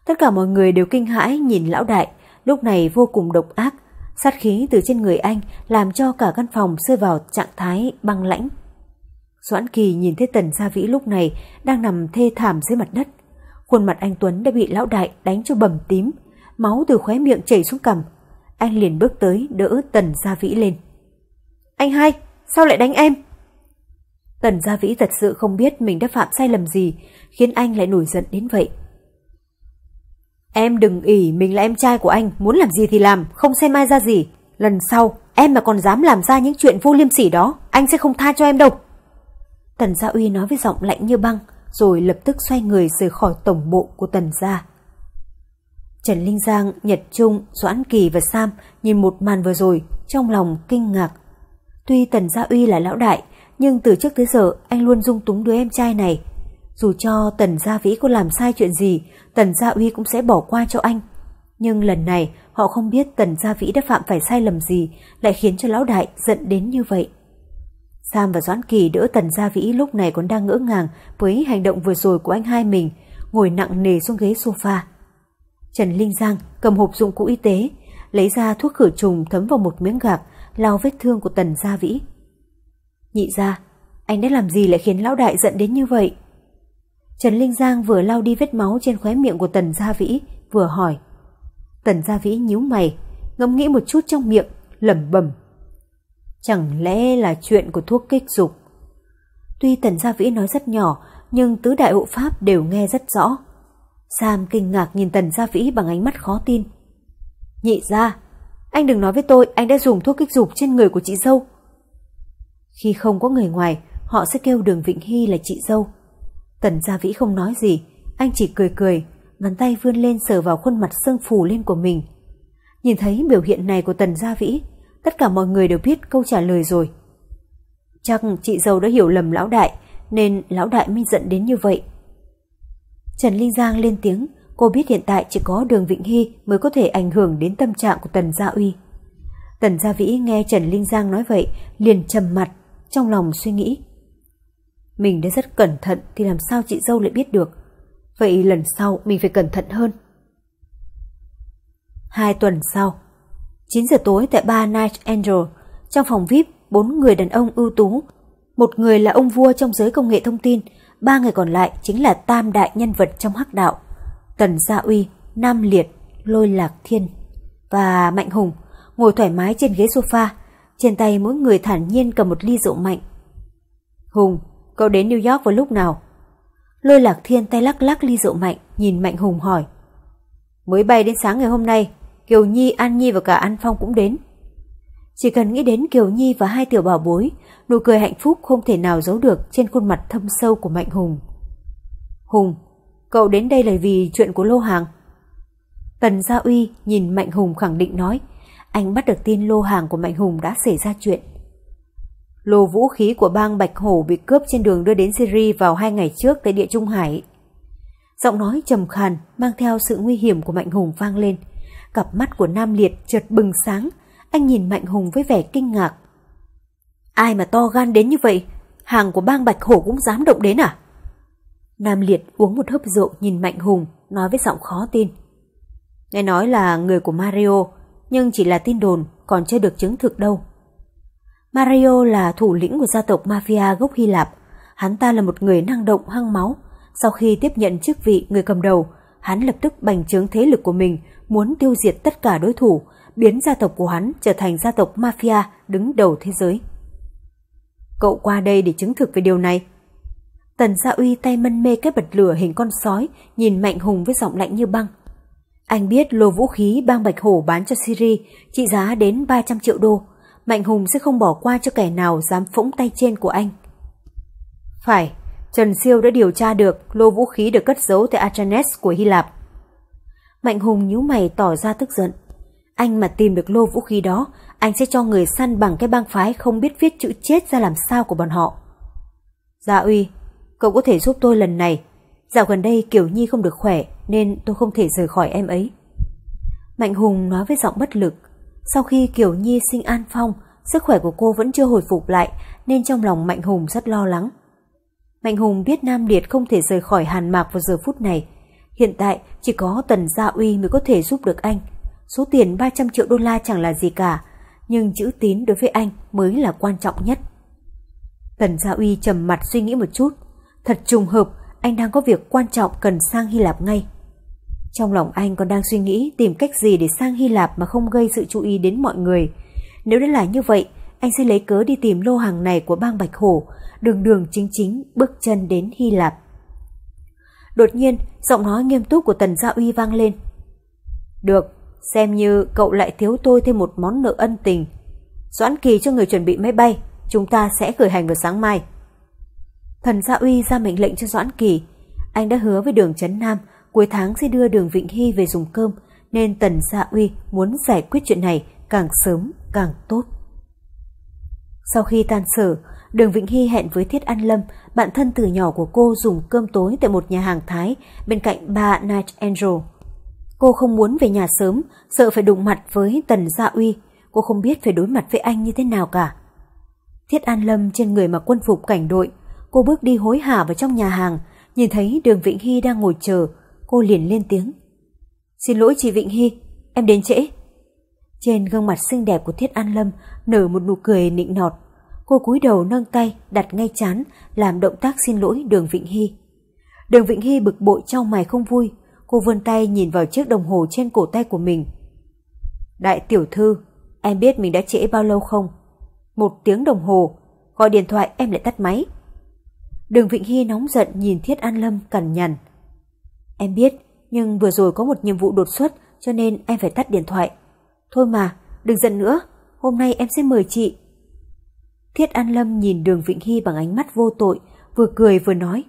Tất cả mọi người đều kinh hãi nhìn lão đại, lúc này vô cùng độc ác, sát khí từ trên người anh làm cho cả căn phòng rơi vào trạng thái băng lãnh. Doãn Kỳ nhìn thấy Tần Gia Vĩ lúc này đang nằm thê thảm dưới mặt đất, khuôn mặt anh tuấn đã bị lão đại đánh cho bầm tím, máu từ khóe miệng chảy xuống cằm. Anh liền bước tới đỡ Tần Gia Vĩ lên. Anh hai, sao lại đánh em? Tần Gia Vĩ thật sự không biết mình đã phạm sai lầm gì khiến anh lại nổi giận đến vậy. Em đừng ỷ mình là em trai của anh, muốn làm gì thì làm, không xem ai ra gì. Lần sau, em mà còn dám làm ra những chuyện vô liêm sỉ đó, anh sẽ không tha cho em đâu. Tần Gia Uy nói với giọng lạnh như băng, rồi lập tức xoay người rời khỏi tổng bộ của Tần Gia. Trần Linh Giang, Nhật Trung, Doãn Kỳ và Sam nhìn một màn vừa rồi, trong lòng kinh ngạc. Tuy Tần Gia Uy là lão đại, nhưng từ trước tới giờ anh luôn dung túng đứa em trai này. Dù cho Tần Gia Vĩ có làm sai chuyện gì, Tần Gia Uy cũng sẽ bỏ qua cho anh. Nhưng lần này họ không biết Tần Gia Vĩ đã phạm phải sai lầm gì, lại khiến cho lão đại giận đến như vậy. Sam và Doãn Kỳ đỡ Tần Gia Vĩ lúc này còn đang ngỡ ngàng với hành động vừa rồi của anh hai mình, ngồi nặng nề xuống ghế sofa. Trần Linh Giang cầm hộp dụng cụ y tế, lấy ra thuốc khử trùng thấm vào một miếng gạc, lau vết thương của Tần Gia Vĩ. Nhị gia, anh đã làm gì lại khiến lão đại giận đến như vậy? Trần Linh Giang vừa lau đi vết máu trên khóe miệng của Tần Gia Vĩ, vừa hỏi. Tần Gia Vĩ nhíu mày, ngẫm nghĩ một chút trong miệng, lẩm bẩm. Chẳng lẽ là chuyện của thuốc kích dục? Tuy Tần Gia Vĩ nói rất nhỏ, nhưng tứ đại hộ pháp đều nghe rất rõ. Sam kinh ngạc nhìn Tần Gia Vĩ bằng ánh mắt khó tin. Nhị gia, anh đừng nói với tôi anh đã dùng thuốc kích dục trên người của chị dâu. Khi không có người ngoài, họ sẽ kêu Đường Vĩnh Hy là chị dâu. Tần Gia Vĩ không nói gì, anh chỉ cười cười, bàn tay vươn lên sờ vào khuôn mặt sưng phù lên của mình. Nhìn thấy biểu hiện này của Tần Gia Vĩ, tất cả mọi người đều biết câu trả lời rồi. Chắc chị dâu đã hiểu lầm lão đại, nên lão đại mới giận đến như vậy. Trần Linh Giang lên tiếng, cô biết hiện tại chỉ có Đường Vĩnh Hy mới có thể ảnh hưởng đến tâm trạng của Tần Gia Uy. Tần Gia Vĩ nghe Trần Linh Giang nói vậy, liền trầm mặt, trong lòng suy nghĩ. Mình đã rất cẩn thận thì làm sao chị dâu lại biết được? Vậy lần sau mình phải cẩn thận hơn. Hai tuần sau, chín giờ tối tại bar Night Angel, trong phòng vi ai pi, bốn người đàn ông ưu tú. Một người là ông vua trong giới công nghệ thông tin, ba người còn lại chính là tam đại nhân vật trong hắc đạo. Tần Gia Uy, Nam Liệt, Lôi Lạc Thiên và Mạnh Hùng ngồi thoải mái trên ghế sofa, trên tay mỗi người thản nhiên cầm một ly rượu mạnh. Hùng, cậu đến New York vào lúc nào? Lôi Lạc Thiên tay lắc lắc ly rượu mạnh, nhìn Mạnh Hùng hỏi. Mới bay đến sáng ngày hôm nay, Kiều Nhi, An Nhi và cả An Phong cũng đến. Chỉ cần nghĩ đến Kiều Nhi và hai tiểu bảo bối, nụ cười hạnh phúc không thể nào giấu được trên khuôn mặt thâm sâu của Mạnh Hùng. Hùng, cậu đến đây là vì chuyện của lô hàng? Tần Gia Uy nhìn Mạnh Hùng khẳng định nói, anh bắt được tin lô hàng của Mạnh Hùng đã xảy ra chuyện. Lô vũ khí của bang Bạch Hổ bị cướp trên đường đưa đến Syria vào hai ngày trước tại địa Trung Hải. Giọng nói trầm khàn mang theo sự nguy hiểm của Mạnh Hùng vang lên. Cặp mắt của Nam Liệt chợt bừng sáng, anh nhìn Mạnh Hùng với vẻ kinh ngạc. Ai mà to gan đến như vậy, hàng của bang Bạch Hổ cũng dám động đến à? Nam Liệt uống một hớp rượu nhìn Mạnh Hùng, nói với giọng khó tin. Nghe nói là người của Mario, nhưng chỉ là tin đồn, còn chưa được chứng thực đâu. Mario là thủ lĩnh của gia tộc mafia gốc Hy Lạp. Hắn ta là một người năng động hăng máu. Sau khi tiếp nhận chức vị người cầm đầu, hắn lập tức bành trướng thế lực của mình, muốn tiêu diệt tất cả đối thủ, biến gia tộc của hắn trở thành gia tộc mafia đứng đầu thế giới. Cậu qua đây để chứng thực về điều này. Tần Gia Uy tay mân mê cái bật lửa hình con sói, nhìn Mạnh Hùng với giọng lạnh như băng. Anh biết lô vũ khí bang Bạch Hổ bán cho Syria trị giá đến ba trăm triệu đô. Mạnh Hùng sẽ không bỏ qua cho kẻ nào dám phỗng tay trên của anh. Phải, Trần Siêu đã điều tra được lô vũ khí được cất giấu tại Atlantis của Hy Lạp. Mạnh Hùng nhíu mày tỏ ra tức giận. Anh mà tìm được lô vũ khí đó, anh sẽ cho người săn bằng cái bang phái không biết viết chữ chết ra làm sao của bọn họ. Gia Uy, cậu có thể giúp tôi lần này. Dạo gần đây Kiều Nhi không được khỏe nên tôi không thể rời khỏi em ấy. Mạnh Hùng nói với giọng bất lực. Sau khi Kiều Nhi sinh An Phong, sức khỏe của cô vẫn chưa hồi phục lại nên trong lòng Mạnh Hùng rất lo lắng. Mạnh Hùng biết Nam Liệt không thể rời khỏi Hàn Mạc vào giờ phút này. Hiện tại chỉ có Tần Gia Uy mới có thể giúp được anh. Số tiền ba trăm triệu đô la chẳng là gì cả, nhưng chữ tín đối với anh mới là quan trọng nhất. Tần Gia Uy trầm mặt suy nghĩ một chút. Thật trùng hợp, anh đang có việc quan trọng cần sang Hy Lạp ngay. Trong lòng anh còn đang suy nghĩ tìm cách gì để sang Hy Lạp mà không gây sự chú ý đến mọi người. Nếu đã là như vậy, anh sẽ lấy cớ đi tìm lô hàng này của bang Bạch Hổ, đường đường chính chính bước chân đến Hy Lạp. Đột nhiên, giọng nói nghiêm túc của Tần Gia Uy vang lên. Được, xem như cậu lại thiếu tôi thêm một món nợ ân tình. Doãn Kỳ cho người chuẩn bị máy bay, chúng ta sẽ khởi hành vào sáng mai. Tần Gia Uy ra mệnh lệnh cho Doãn Kỳ. Anh đã hứa với Đường Chấn Nam cuối tháng sẽ đưa Đường Vĩnh Hy về dùng cơm, nên Tần Gia Uy muốn giải quyết chuyện này càng sớm càng tốt. Sau khi tan sở, Đường Vĩnh Hy hẹn với Thiết An Lâm, bạn thân từ nhỏ của cô, dùng cơm tối tại một nhà hàng Thái bên cạnh ba Night Angel. Cô không muốn về nhà sớm, sợ phải đụng mặt với Tần Gia Uy. Cô không biết phải đối mặt với anh như thế nào cả. Thiết An Lâm trên người mặc quân phục cảnh đội. Cô bước đi hối hả vào trong nhà hàng, nhìn thấy Đường Vĩnh Hy đang ngồi chờ. Cô liền lên tiếng. Xin lỗi chị Vĩnh Hy, em đến trễ. Trên gương mặt xinh đẹp của Thiết An Lâm nở một nụ cười nịnh nọt. Cô cúi đầu nâng tay đặt ngay trán, làm động tác xin lỗi Đường Vĩnh Hy. Đường Vĩnh Hy bực bội chau mày không vui. Cô vươn tay nhìn vào chiếc đồng hồ trên cổ tay của mình. Đại tiểu thư, em biết mình đã trễ bao lâu không? Một tiếng đồng hồ. Gọi điện thoại em lại tắt máy. Đường Vĩnh Hy nóng giận nhìn Thiết An Lâm cằn nhằn. Em biết, nhưng vừa rồi có một nhiệm vụ đột xuất cho nên em phải tắt điện thoại. Thôi mà, đừng giận nữa, hôm nay em sẽ mời chị. Thiết An Lâm nhìn Đường Vĩnh Hy bằng ánh mắt vô tội, vừa cười vừa nói.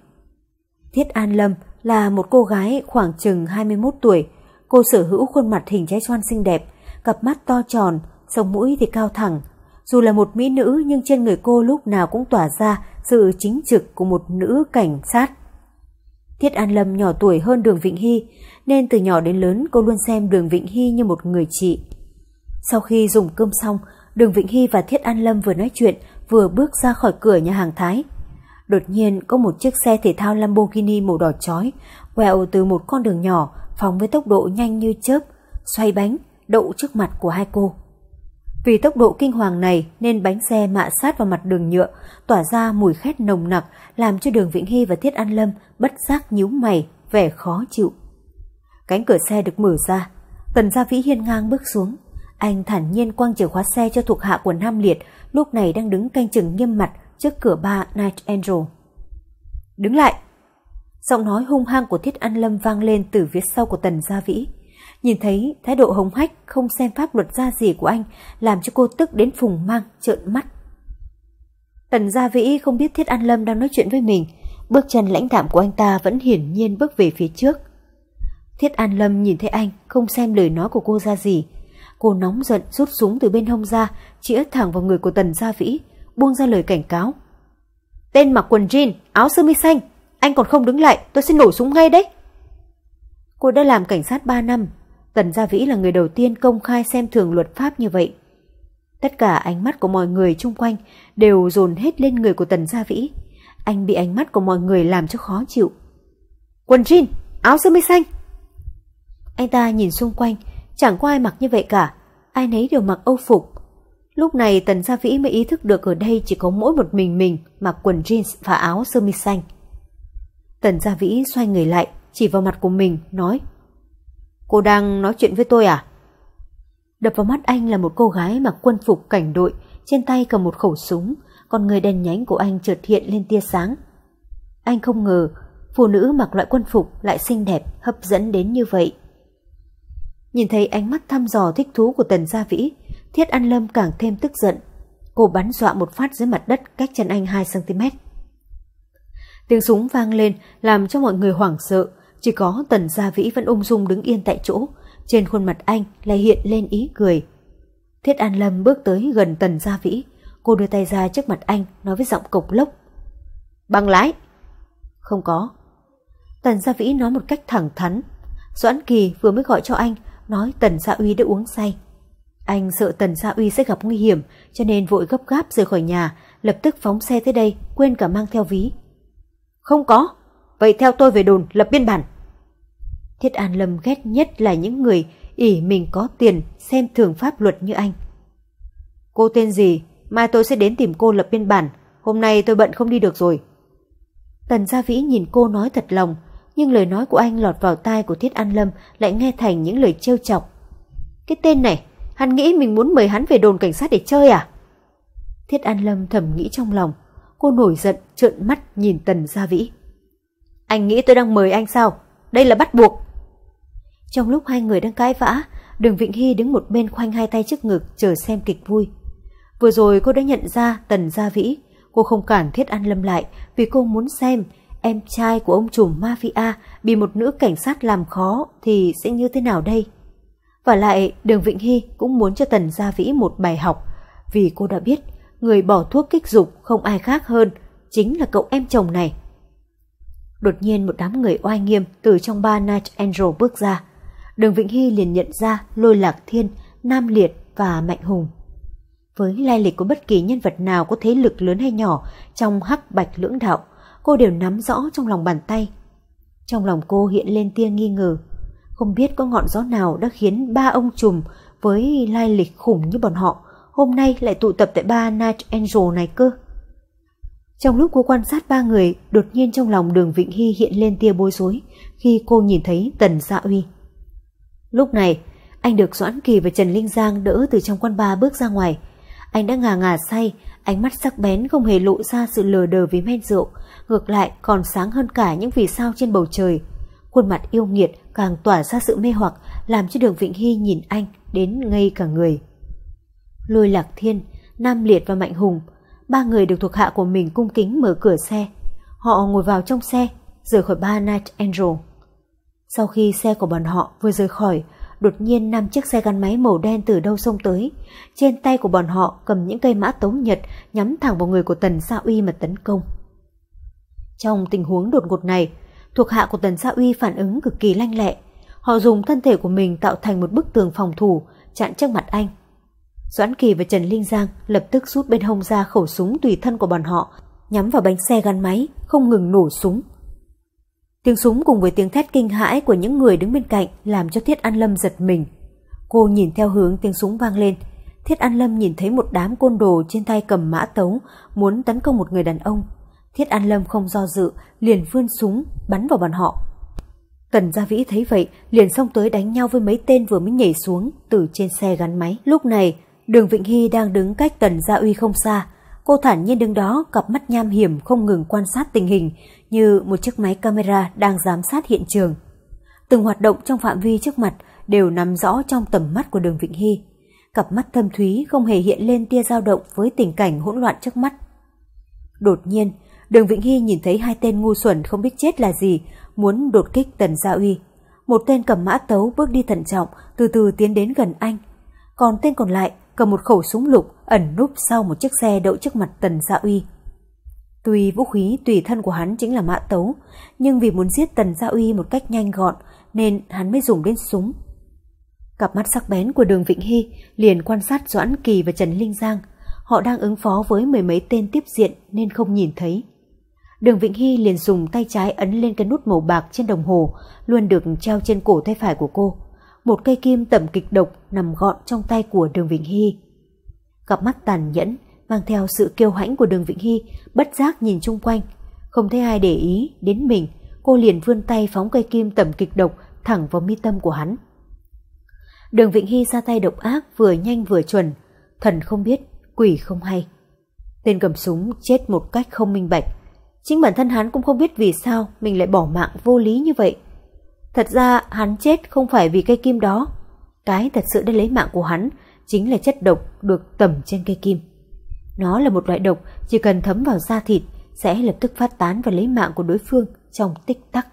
Thiết An Lâm là một cô gái khoảng chừng hai mươi mốt tuổi. Cô sở hữu khuôn mặt hình trái xoan xinh đẹp, cặp mắt to tròn, sống mũi thì cao thẳng. Dù là một mỹ nữ nhưng trên người cô lúc nào cũng tỏa ra sự chính trực của một nữ cảnh sát. Thiết An Lâm nhỏ tuổi hơn Đường Vĩnh Hy, nên từ nhỏ đến lớn cô luôn xem Đường Vĩnh Hy như một người chị. Sau khi dùng cơm xong, Đường Vĩnh Hy và Thiết An Lâm vừa nói chuyện vừa bước ra khỏi cửa nhà hàng Thái. Đột nhiên có một chiếc xe thể thao Lamborghini màu đỏ chói quẹo từ một con đường nhỏ, phóng với tốc độ nhanh như chớp, xoay bánh, đậu trước mặt của hai cô. Vì tốc độ kinh hoàng này nên bánh xe mạ sát vào mặt đường nhựa, tỏa ra mùi khét nồng nặc, làm cho Đường Vĩnh Hy và Thiết An Lâm bất giác nhíu mày, vẻ khó chịu. Cánh cửa xe được mở ra, Tần Gia Vĩ hiên ngang bước xuống. Anh thản nhiên quăng chìa khóa xe cho thuộc hạ của Nam Liệt, lúc này đang đứng canh chừng nghiêm mặt trước cửa ba Night Angel. Đứng lại! Giọng nói hung hăng của Thiết An Lâm vang lên từ phía sau của Tần Gia Vĩ. Nhìn thấy thái độ hống hách không xem pháp luật ra gì của anh làm cho cô tức đến phùng mang trợn mắt. Tần Gia Vĩ không biết Thiết An Lâm đang nói chuyện với mình, bước chân lãnh đạm của anh ta vẫn hiển nhiên bước về phía trước. Thiết An Lâm nhìn thấy anh không xem lời nói của cô ra gì. Cô nóng giận rút súng từ bên hông ra, chĩa thẳng vào người của Tần Gia Vĩ, buông ra lời cảnh cáo. Tên mặc quần jean, áo sơ mi xanh, anh còn không đứng lại, tôi sẽ nổ súng ngay đấy. Cô đã làm cảnh sát ba năm, Tần Gia Vĩ là người đầu tiên công khai xem thường luật pháp như vậy. Tất cả ánh mắt của mọi người chung quanh đều dồn hết lên người của Tần Gia Vĩ. Anh bị ánh mắt của mọi người làm cho khó chịu. Quần jean, áo sơ mi xanh. Anh ta nhìn xung quanh, chẳng có ai mặc như vậy cả, ai nấy đều mặc âu phục. Lúc này Tần Gia Vĩ mới ý thức được ở đây chỉ có mỗi một mình mình mặc quần jeans và áo sơ mi xanh. Tần Gia Vĩ xoay người lại, chỉ vào mặt của mình, nói. Cô đang nói chuyện với tôi à? Đập vào mắt anh là một cô gái mặc quân phục cảnh đội, trên tay cầm một khẩu súng, con người đen nhánh của anh chợt hiện lên tia sáng. Anh không ngờ, phụ nữ mặc loại quân phục lại xinh đẹp, hấp dẫn đến như vậy. Nhìn thấy ánh mắt thăm dò thích thú của Tần Gia Vĩ, Thiết An Lâm càng thêm tức giận. Cô bắn dọa một phát dưới mặt đất cách chân anh hai xăng-ti-mét. Tiếng súng vang lên làm cho mọi người hoảng sợ. Chỉ có Tần Gia Vĩ vẫn ung dung đứng yên tại chỗ, trên khuôn mặt anh lại hiện lên ý cười. Thiết An Lâm bước tới gần Tần Gia Vĩ, cô đưa tay ra trước mặt anh, nói với giọng cộc lốc. Bằng lái! Không có. Tần Gia Vĩ nói một cách thẳng thắn. Doãn Kỳ vừa mới gọi cho anh, nói Tần Gia Uy đã uống say. Anh sợ Tần Gia Uy sẽ gặp nguy hiểm cho nên vội gấp gáp rời khỏi nhà, lập tức phóng xe tới đây, quên cả mang theo ví. Không có. Vậy theo tôi về đồn lập biên bản. Thiết An Lâm ghét nhất là những người ỷ mình có tiền xem thường pháp luật như anh. Cô tên gì? Mai tôi sẽ đến tìm cô lập biên bản. Hôm nay tôi bận không đi được rồi. Tần Gia Vĩ nhìn cô nói thật lòng, nhưng lời nói của anh lọt vào tai của Thiết An Lâm lại nghe thành những lời trêu chọc. Cái tên này, hắn nghĩ mình muốn mời hắn về đồn cảnh sát để chơi à? Thiết An Lâm thầm nghĩ trong lòng. Cô nổi giận trợn mắt nhìn Tần Gia Vĩ. Anh nghĩ tôi đang mời anh sao? Đây là bắt buộc. Trong lúc hai người đang cãi vã, Đường Vĩnh Hy đứng một bên khoanh hai tay trước ngực chờ xem kịch vui. Vừa rồi cô đã nhận ra Tần Gia Vĩ, cô không cản Thiết An Lâm lại vì cô muốn xem em trai của ông trùm mafia bị một nữ cảnh sát làm khó thì sẽ như thế nào đây. Và lại Đường Vĩnh Hy cũng muốn cho Tần Gia Vĩ một bài học, vì cô đã biết người bỏ thuốc kích dục không ai khác hơn chính là cậu em chồng này. Đột nhiên một đám người oai nghiêm từ trong ba Night Angel bước ra. Đường Vĩnh Hy liền nhận ra Lôi Lạc Thiên, Nam Liệt và Mạnh Hùng. Với lai lịch của bất kỳ nhân vật nào có thế lực lớn hay nhỏ trong hắc bạch lưỡng đạo, cô đều nắm rõ trong lòng bàn tay. Trong lòng cô hiện lên tia nghi ngờ, không biết có ngọn gió nào đã khiến ba ông trùm với lai lịch khủng như bọn họ hôm nay lại tụ tập tại ba Night Angel này cơ. Trong lúc cô quan sát ba người, đột nhiên trong lòng Đường Vĩnh Hy hiện lên tia bối rối khi cô nhìn thấy Tần Gia Uy. Lúc này, anh được Doãn Kỳ và Trần Linh Giang đỡ từ trong quán bar bước ra ngoài. Anh đã ngà ngà say, ánh mắt sắc bén không hề lộ ra sự lờ đờ vì men rượu, ngược lại còn sáng hơn cả những vì sao trên bầu trời. Khuôn mặt yêu nghiệt càng tỏa ra sự mê hoặc, làm cho Đường Vĩnh Hy nhìn anh đến ngây cả người. Lôi Lạc Thiên, Nam Liệt và Mạnh Hùng, ba người được thuộc hạ của mình cung kính mở cửa xe. Họ ngồi vào trong xe, rời khỏi ba Night Angel. Sau khi xe của bọn họ vừa rời khỏi, đột nhiên năm chiếc xe gắn máy màu đen từ đâu xông tới. Trên tay của bọn họ cầm những cây mã tấu Nhật nhắm thẳng vào người của Tần Gia Uy mà tấn công. Trong tình huống đột ngột này, thuộc hạ của Tần Gia Uy phản ứng cực kỳ lanh lẹ. Họ dùng thân thể của mình tạo thành một bức tường phòng thủ chặn trước mặt anh. Doãn Kỳ và Trần Linh Giang lập tức rút bên hông ra khẩu súng tùy thân của bọn họ, nhắm vào bánh xe gắn máy, không ngừng nổ súng. Tiếng súng cùng với tiếng thét kinh hãi của những người đứng bên cạnh làm cho Thiết An Lâm giật mình. Cô nhìn theo hướng tiếng súng vang lên, Thiết An Lâm nhìn thấy một đám côn đồ trên tay cầm mã tấu muốn tấn công một người đàn ông. Thiết An Lâm không do dự, liền vươn súng bắn vào bọn họ. Tần Gia Vĩ thấy vậy, liền xông tới đánh nhau với mấy tên vừa mới nhảy xuống từ trên xe gắn máy. Lúc này, Đường Vĩnh Hy đang đứng cách Tần Gia Uy không xa. Cô thản nhiên đứng đó, cặp mắt nham hiểm không ngừng quan sát tình hình như một chiếc máy camera đang giám sát hiện trường. Từng hoạt động trong phạm vi trước mặt đều nằm rõ trong tầm mắt của Đường Vĩnh Hy. Cặp mắt thâm thúy không hề hiện lên tia dao động với tình cảnh hỗn loạn trước mắt. Đột nhiên, Đường Vĩnh Hy nhìn thấy hai tên ngu xuẩn không biết chết là gì muốn đột kích Tần Gia Uy. Một tên cầm mã tấu bước đi thận trọng, từ từ tiến đến gần anh. Còn tên còn lại cầm một khẩu súng lục ẩn núp sau một chiếc xe đậu trước mặt Tần Gia Uy. Tuy vũ khí tùy thân của hắn chính là mã tấu, nhưng vì muốn giết Tần Gia Uy một cách nhanh gọn nên hắn mới dùng đến súng. Cặp mắt sắc bén của Đường Vĩnh Hy liền quan sát Doãn Kỳ và Trần Linh Giang. Họ đang ứng phó với mười mấy tên tiếp diện nên không nhìn thấy. Đường Vĩnh Hy liền dùng tay trái ấn lên cái nút màu bạc trên đồng hồ luôn được treo trên cổ tay phải của cô. Một cây kim tẩm kịch độc nằm gọn trong tay của Đường Vĩnh Hy. Cặp mắt tàn nhẫn mang theo sự kiêu hãnh của Đường Vĩnh Hy bất giác nhìn chung quanh, không thấy ai để ý đến mình. Cô liền vươn tay phóng cây kim tẩm kịch độc thẳng vào mi tâm của hắn. Đường Vĩnh Hy ra tay độc ác, vừa nhanh vừa chuẩn, thần không biết quỷ không hay. Tên cầm súng chết một cách không minh bạch, chính bản thân hắn cũng không biết vì sao mình lại bỏ mạng vô lý như vậy. Thật ra hắn chết không phải vì cây kim đó, cái thật sự đã lấy mạng của hắn chính là chất độc được tẩm trên cây kim. Nó là một loại độc chỉ cần thấm vào da thịt sẽ lập tức phát tán và lấy mạng của đối phương trong tích tắc.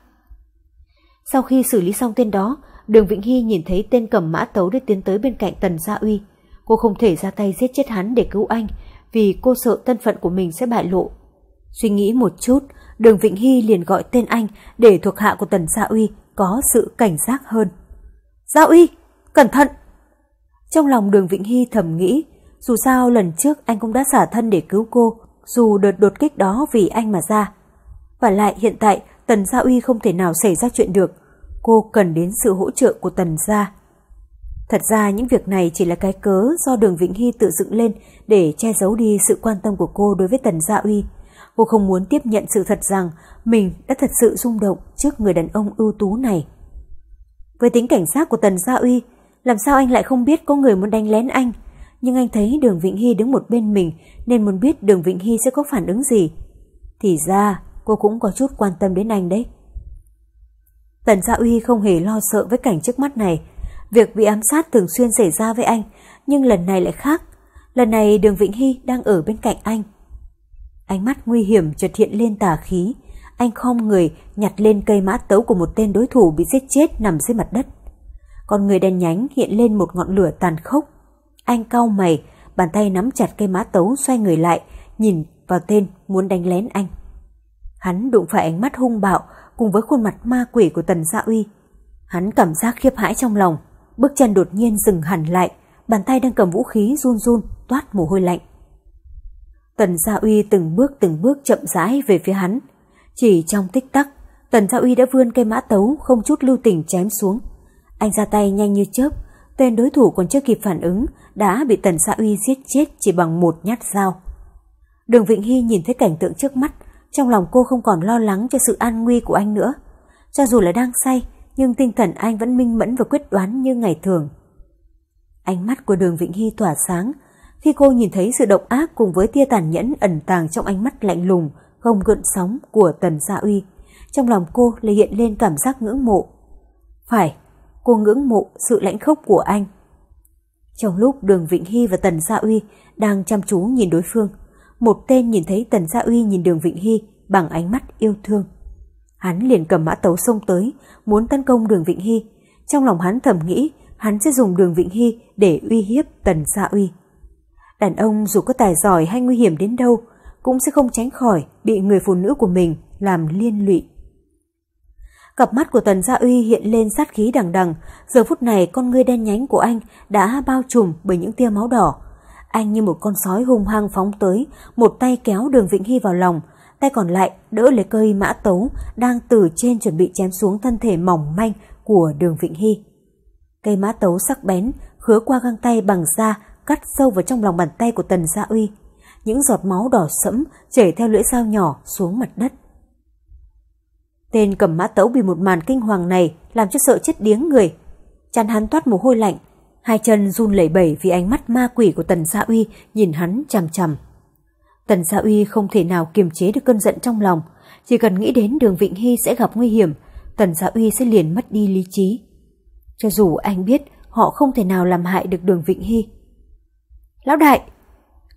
Sau khi xử lý xong tên đó, Đường Vĩnh Hy nhìn thấy tên cầm mã tấu đã tiến tới bên cạnh Tần Gia Uy. Cô không thể ra tay giết chết hắn để cứu anh vì cô sợ thân phận của mình sẽ bại lộ. Suy nghĩ một chút, Đường Vĩnh Hy liền gọi tên anh để thuộc hạ của Tần Gia Uy có sự cảnh giác hơn. Gia Uy, cẩn thận! Trong lòng Đường Vĩnh Hy thầm nghĩ, dù sao lần trước anh cũng đã xả thân để cứu cô, dù đợt đột kích đó vì anh mà ra. Và lại hiện tại Tần Gia Uy không thể nào xảy ra chuyện được, cô cần đến sự hỗ trợ của Tần Gia. Thật ra những việc này chỉ là cái cớ do Đường Vĩnh Hy tự dựng lên để che giấu đi sự quan tâm của cô đối với Tần Gia Uy. Cô không muốn tiếp nhận sự thật rằng mình đã thật sự rung động trước người đàn ông ưu tú này. Với tính cảnh giác của Tần Gia Uy, làm sao anh lại không biết có người muốn đánh lén anh? Nhưng anh thấy Đường Vĩnh Hy đứng một bên mình nên muốn biết Đường Vĩnh Hy sẽ có phản ứng gì. Thì ra cô cũng có chút quan tâm đến anh đấy. Tần Gia Uy không hề lo sợ với cảnh trước mắt này. Việc bị ám sát thường xuyên xảy ra với anh, nhưng lần này lại khác. Lần này Đường Vĩnh Hy đang ở bên cạnh anh. Ánh mắt nguy hiểm chợt hiện lên tà khí. Anh khom người nhặt lên cây mã tấu của một tên đối thủ bị giết chết nằm dưới mặt đất. Con người đen nhánh hiện lên một ngọn lửa tàn khốc. Anh cau mày, bàn tay nắm chặt cây mã tấu, xoay người lại, nhìn vào tên muốn đánh lén anh. Hắn đụng phải ánh mắt hung bạo cùng với khuôn mặt ma quỷ của Tần Gia Uy. Hắn cảm giác khiếp hãi trong lòng, bước chân đột nhiên dừng hẳn lại, bàn tay đang cầm vũ khí run run, toát mồ hôi lạnh. Tần Gia Uy từng bước từng bước chậm rãi về phía hắn. Chỉ trong tích tắc, Tần Gia Uy đã vươn cây mã tấu không chút lưu tình chém xuống. Anh ra tay nhanh như chớp, tên đối thủ còn chưa kịp phản ứng đã bị Tần Gia Uy giết chết chỉ bằng một nhát dao. Đường Vĩnh Hy nhìn thấy cảnh tượng trước mắt, trong lòng cô không còn lo lắng cho sự an nguy của anh nữa. Cho dù là đang say, nhưng tinh thần anh vẫn minh mẫn và quyết đoán như ngày thường. Ánh mắt của Đường Vĩnh Hy tỏa sáng khi cô nhìn thấy sự độc ác cùng với tia tàn nhẫn ẩn tàng trong ánh mắt lạnh lùng, không gợn sóng của Tần Gia Uy. Trong lòng cô lại hiện lên cảm giác ngưỡng mộ. Phải, cô ngưỡng mộ sự lãnh khốc của anh. Trong lúc Đường Vĩnh Hy và Tần Gia Uy đang chăm chú nhìn đối phương, một tên nhìn thấy Tần Gia Uy nhìn Đường Vĩnh Hy bằng ánh mắt yêu thương. Hắn liền cầm mã tấu xông tới, muốn tấn công Đường Vĩnh Hy. Trong lòng hắn thầm nghĩ, hắn sẽ dùng Đường Vĩnh Hy để uy hiếp Tần Gia Uy. Đàn ông dù có tài giỏi hay nguy hiểm đến đâu, cũng sẽ không tránh khỏi bị người phụ nữ của mình làm liên lụy. Cặp mắt của Tần Gia Uy hiện lên sát khí đằng đằng, giờ phút này con ngươi đen nhánh của anh đã bao trùm bởi những tia máu đỏ. Anh như một con sói hung hăng phóng tới, một tay kéo Đường Vĩnh Hy vào lòng, tay còn lại đỡ lấy cây mã tấu đang từ trên chuẩn bị chém xuống thân thể mỏng manh của Đường Vĩnh Hy. Cây mã tấu sắc bén khứa qua găng tay bằng da, cắt sâu vào trong lòng bàn tay của Tần Gia Uy. Những giọt máu đỏ sẫm chảy theo lưỡi dao nhỏ xuống mặt đất. Tên cầm mã tấu bị một màn kinh hoàng này làm cho sợ chết điếng người. Chán hắn toát mồ hôi lạnh, hai chân run lẩy bẩy vì ánh mắt ma quỷ của Tần Gia Uy nhìn hắn chằm chằm. Tần Gia Uy không thể nào kiềm chế được cơn giận trong lòng, chỉ cần nghĩ đến Đường Vĩnh Hy sẽ gặp nguy hiểm, Tần Gia Uy sẽ liền mất đi lý trí. Cho dù anh biết họ không thể nào làm hại được Đường Vĩnh Hy. Lão đại!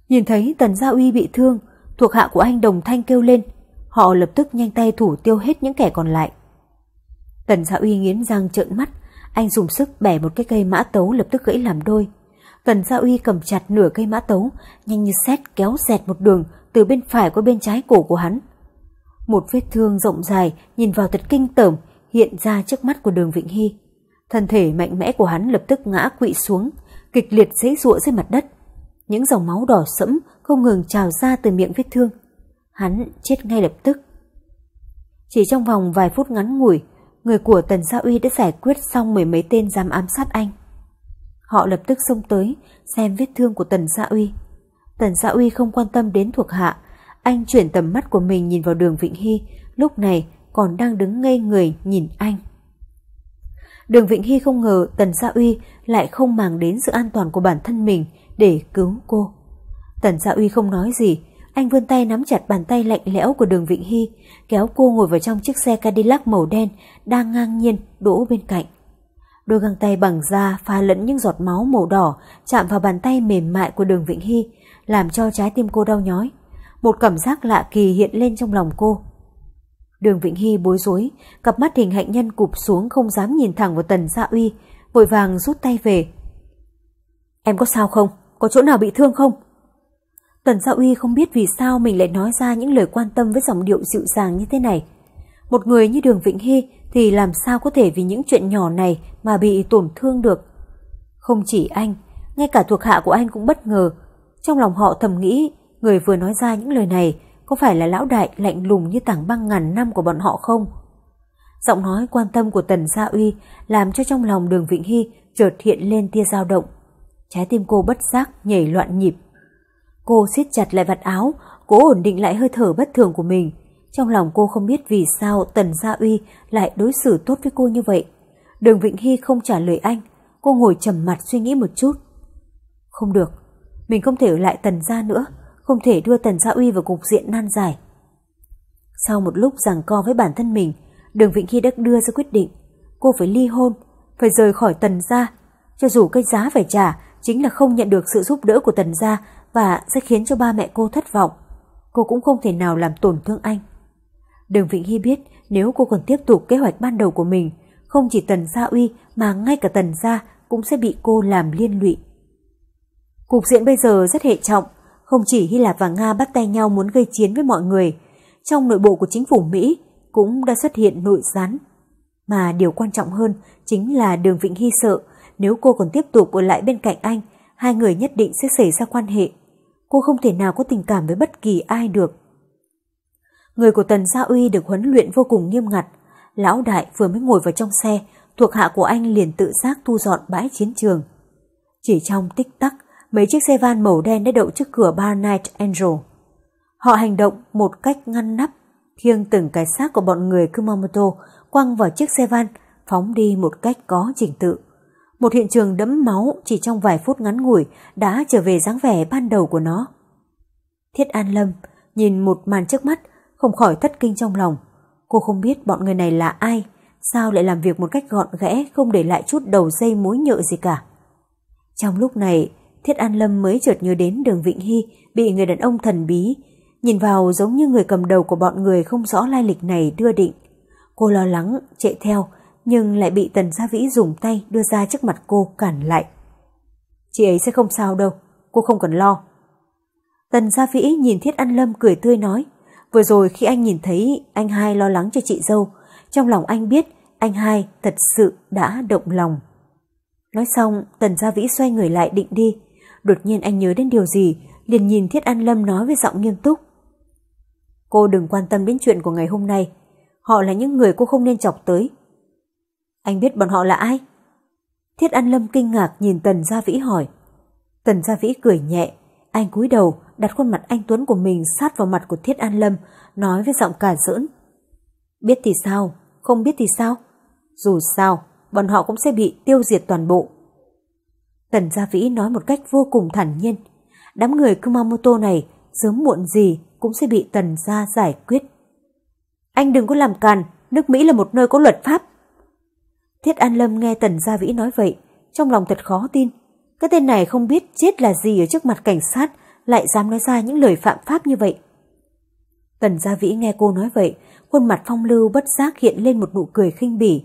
Nhìn thấy Tần Gia Uy bị thương, thuộc hạ của anh đồng thanh kêu lên. Họ lập tức nhanh tay thủ tiêu hết những kẻ còn lại. Tần Gia Uy nghiến răng trợn mắt, anh dùng sức bẻ một cái cây mã tấu lập tức gãy làm đôi. Tần Gia Uy cầm chặt nửa cây mã tấu, nhanh như sét kéo dẹt một đường từ bên phải qua bên trái cổ của hắn. Một vết thương rộng dài nhìn vào thật kinh tởm hiện ra trước mắt của Đường Vĩnh Hy. Thân thể mạnh mẽ của hắn lập tức ngã quỵ xuống, kịch liệt giãy giụa dưới mặt đất. Những dòng máu đỏ sẫm không ngừng trào ra từ miệng vết thương. Hắn chết ngay lập tức. Chỉ trong vòng vài phút ngắn ngủi, người của Tần Gia Uy đã giải quyết xong mười mấy tên dám ám sát anh. Họ lập tức xông tới xem vết thương của Tần Gia Uy. Tần Gia Uy không quan tâm đến thuộc hạ, anh chuyển tầm mắt của mình nhìn vào Đường Vĩnh Hy, lúc này còn đang đứng ngây người nhìn anh. Đường Vĩnh Hy không ngờ Tần Gia Uy lại không màng đến sự an toàn của bản thân mình để cứu cô. Tần Gia Uy không nói gì, anh vươn tay nắm chặt bàn tay lạnh lẽo của Đường Vĩnh Hy, kéo cô ngồi vào trong chiếc xe Cadillac màu đen đang ngang nhiên đỗ bên cạnh. Đôi găng tay bằng da pha lẫn những giọt máu màu đỏ chạm vào bàn tay mềm mại của Đường Vĩnh Hy, làm cho trái tim cô đau nhói. Một cảm giác lạ kỳ hiện lên trong lòng cô. Đường Vĩnh Hy bối rối, cặp mắt hình hạnh nhân cụp xuống không dám nhìn thẳng vào Tần Gia Uy, vội vàng rút tay về. Em có sao không? Có chỗ nào bị thương không? Tần Gia Uy không biết vì sao mình lại nói ra những lời quan tâm với giọng điệu dịu dàng như thế này. Một người như Đường Vĩnh Hy thì làm sao có thể vì những chuyện nhỏ này mà bị tổn thương được. Không chỉ anh, ngay cả thuộc hạ của anh cũng bất ngờ. Trong lòng họ thầm nghĩ, người vừa nói ra những lời này có phải là lão đại lạnh lùng như tảng băng ngàn năm của bọn họ không? Giọng nói quan tâm của Tần Gia Uy làm cho trong lòng Đường Vĩnh Hy chợt hiện lên tia dao động. Trái tim cô bất giác nhảy loạn nhịp. Cô siết chặt lại vạt áo, cố ổn định lại hơi thở bất thường của mình. Trong lòng cô không biết vì sao Tần Gia Uy lại đối xử tốt với cô như vậy. Đường Vĩnh Hy không trả lời anh, cô ngồi trầm mặt suy nghĩ một chút. Không được, mình không thể ở lại Tần Gia nữa, không thể đưa Tần Gia Uy vào cục diện nan giải. Sau một lúc giằng co với bản thân mình, Đường Vĩnh Hy đã đưa ra quyết định, cô phải ly hôn, phải rời khỏi Tần gia, cho dù cái giá phải trả chính là không nhận được sự giúp đỡ của Tần gia và sẽ khiến cho ba mẹ cô thất vọng. Cô cũng không thể nào làm tổn thương anh. Đường Vĩnh Hy biết nếu cô còn tiếp tục kế hoạch ban đầu của mình, không chỉ Tần Gia Uy mà ngay cả Tần gia cũng sẽ bị cô làm liên lụy. Cục diện bây giờ rất hệ trọng, không chỉ Hy Lạp và Nga bắt tay nhau muốn gây chiến với mọi người, trong nội bộ của chính phủ Mỹ cũng đã xuất hiện nội gián. Mà điều quan trọng hơn chính là Đường Vĩnh Hy sợ nếu cô còn tiếp tục ở lại bên cạnh anh, hai người nhất định sẽ xảy ra quan hệ. Cô không thể nào có tình cảm với bất kỳ ai được. Người của Tần Gia Uy được huấn luyện vô cùng nghiêm ngặt. Lão đại vừa mới ngồi vào trong xe, thuộc hạ của anh liền tự giác thu dọn bãi chiến trường. Chỉ trong tích tắc, mấy chiếc xe van màu đen đã đậu trước cửa Bar Night Angel. Họ hành động một cách ngăn nắp, khiêng từng cái xác của bọn người Kumamoto quăng vào chiếc xe van, phóng đi một cách có trình tự. Một hiện trường đẫm máu chỉ trong vài phút ngắn ngủi đã trở về dáng vẻ ban đầu của nó. Thiết An Lâm nhìn một màn trước mắt, không khỏi thất kinh trong lòng. Cô không biết bọn người này là ai, sao lại làm việc một cách gọn gẽ, không để lại chút đầu dây mối nhợ gì cả. Trong lúc này, Thiết An Lâm mới chợt nhớ đến Đường Vĩnh Hy bị người đàn ông thần bí, nhìn vào giống như người cầm đầu của bọn người không rõ lai lịch này đưa định. Cô lo lắng, chạy theo, nhưng lại bị Tần Gia Vĩ dùng tay đưa ra trước mặt cô cản lại. Chị ấy sẽ không sao đâu, cô không cần lo. Tần Gia Vĩ nhìn Thiết An Lâm cười tươi nói, vừa rồi khi anh nhìn thấy anh hai lo lắng cho chị dâu, trong lòng anh biết anh hai thật sự đã động lòng. Nói xong, Tần Gia Vĩ xoay người lại định đi. Đột nhiên anh nhớ đến điều gì, liền nhìn Thiết An Lâm nói với giọng nghiêm túc. Cô đừng quan tâm đến chuyện của ngày hôm nay, họ là những người cô không nên chọc tới. Anh biết bọn họ là ai? Thiết An Lâm kinh ngạc nhìn Tần Gia Vĩ hỏi. Tần Gia Vĩ cười nhẹ, anh cúi đầu đặt khuôn mặt anh tuấn của mình sát vào mặt của Thiết An Lâm, nói với giọng cả giỡn. Biết thì sao, không biết thì sao? Dù sao, bọn họ cũng sẽ bị tiêu diệt toàn bộ. Tần Gia Vĩ nói một cách vô cùng thản nhiên. Đám người Kumamoto này sớm muộn gì cũng sẽ bị Tần gia giải quyết. Anh đừng có làm càn, nước Mỹ là một nơi có luật pháp. Thiết An Lâm nghe Tần Gia Vĩ nói vậy, trong lòng thật khó tin. Cái tên này không biết chết là gì ở trước mặt cảnh sát, lại dám nói ra những lời phạm pháp như vậy. Tần Gia Vĩ nghe cô nói vậy, khuôn mặt phong lưu bất giác hiện lên một nụ cười khinh bỉ.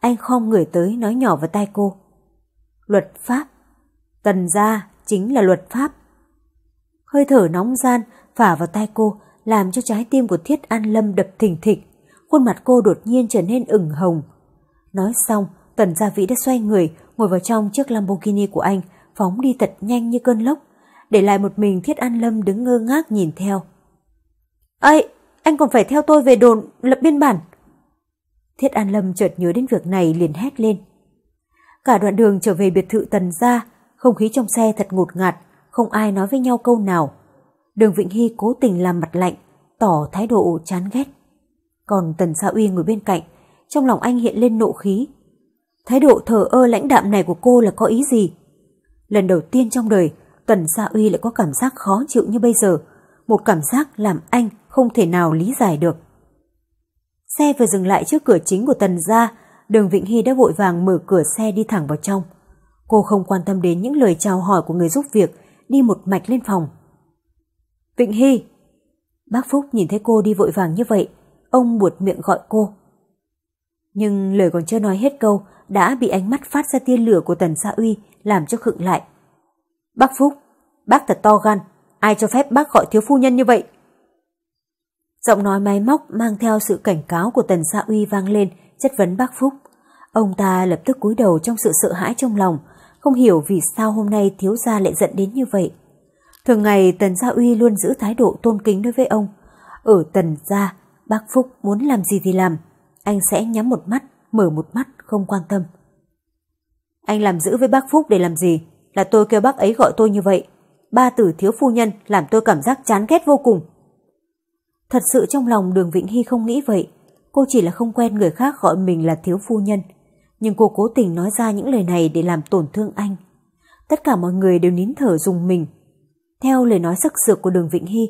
Anh khom người tới nói nhỏ vào tai cô. Luật pháp, Tần gia chính là luật pháp. Hơi thở nóng gian phả vào tai cô, làm cho trái tim của Thiết An Lâm đập thình thịch, khuôn mặt cô đột nhiên trở nên ửng hồng. Nói xong, Tần Gia Vĩ đã xoay người, ngồi vào trong chiếc Lamborghini của anh, phóng đi thật nhanh như cơn lốc, để lại một mình Thiết An Lâm đứng ngơ ngác nhìn theo. Ây, anh còn phải theo tôi về đồn, lập biên bản. Thiết An Lâm chợt nhớ đến việc này liền hét lên. Cả đoạn đường trở về biệt thự Tần gia, không khí trong xe thật ngột ngạt, không ai nói với nhau câu nào. Đường Vĩnh Hy cố tình làm mặt lạnh, tỏ thái độ chán ghét. Còn Tần Gia Uy ngồi bên cạnh, trong lòng anh hiện lên nộ khí. Thái độ thờ ơ lãnh đạm này của cô là có ý gì? Lần đầu tiên trong đời, Tần Gia Uy lại có cảm giác khó chịu như bây giờ, một cảm giác làm anh không thể nào lý giải được. Xe vừa dừng lại trước cửa chính của Tần gia, Đường Vĩnh Hy đã vội vàng mở cửa xe đi thẳng vào trong. Cô không quan tâm đến những lời chào hỏi của người giúp việc, đi một mạch lên phòng. Vĩnh Hy! Bác Phúc nhìn thấy cô đi vội vàng như vậy, ông buột miệng gọi cô. Nhưng lời còn chưa nói hết câu đã bị ánh mắt phát ra tia lửa của Tần Gia Uy làm cho khựng lại. Bác Phúc, bác thật to gan, ai cho phép bác gọi thiếu phu nhân như vậy? Giọng nói máy móc mang theo sự cảnh cáo của Tần Gia Uy vang lên chất vấn bác Phúc. Ông ta lập tức cúi đầu trong sự sợ hãi trong lòng, không hiểu vì sao hôm nay thiếu gia lại giận đến như vậy. Thường ngày Tần Gia Uy luôn giữ thái độ tôn kính đối với ông. Ở Tần gia, bác Phúc muốn làm gì thì làm, anh sẽ nhắm một mắt, mở một mắt, không quan tâm. Anh làm dữ với bác Phúc để làm gì? Là tôi kêu bác ấy gọi tôi như vậy. Ba từ thiếu phu nhân làm tôi cảm giác chán ghét vô cùng. Thật sự trong lòng Đường Vĩnh Hy không nghĩ vậy. Cô chỉ là không quen người khác gọi mình là thiếu phu nhân. Nhưng cô cố tình nói ra những lời này để làm tổn thương anh. Tất cả mọi người đều nín thở rùng mình. Theo lời nói sắc sược của Đường Vĩnh Hy,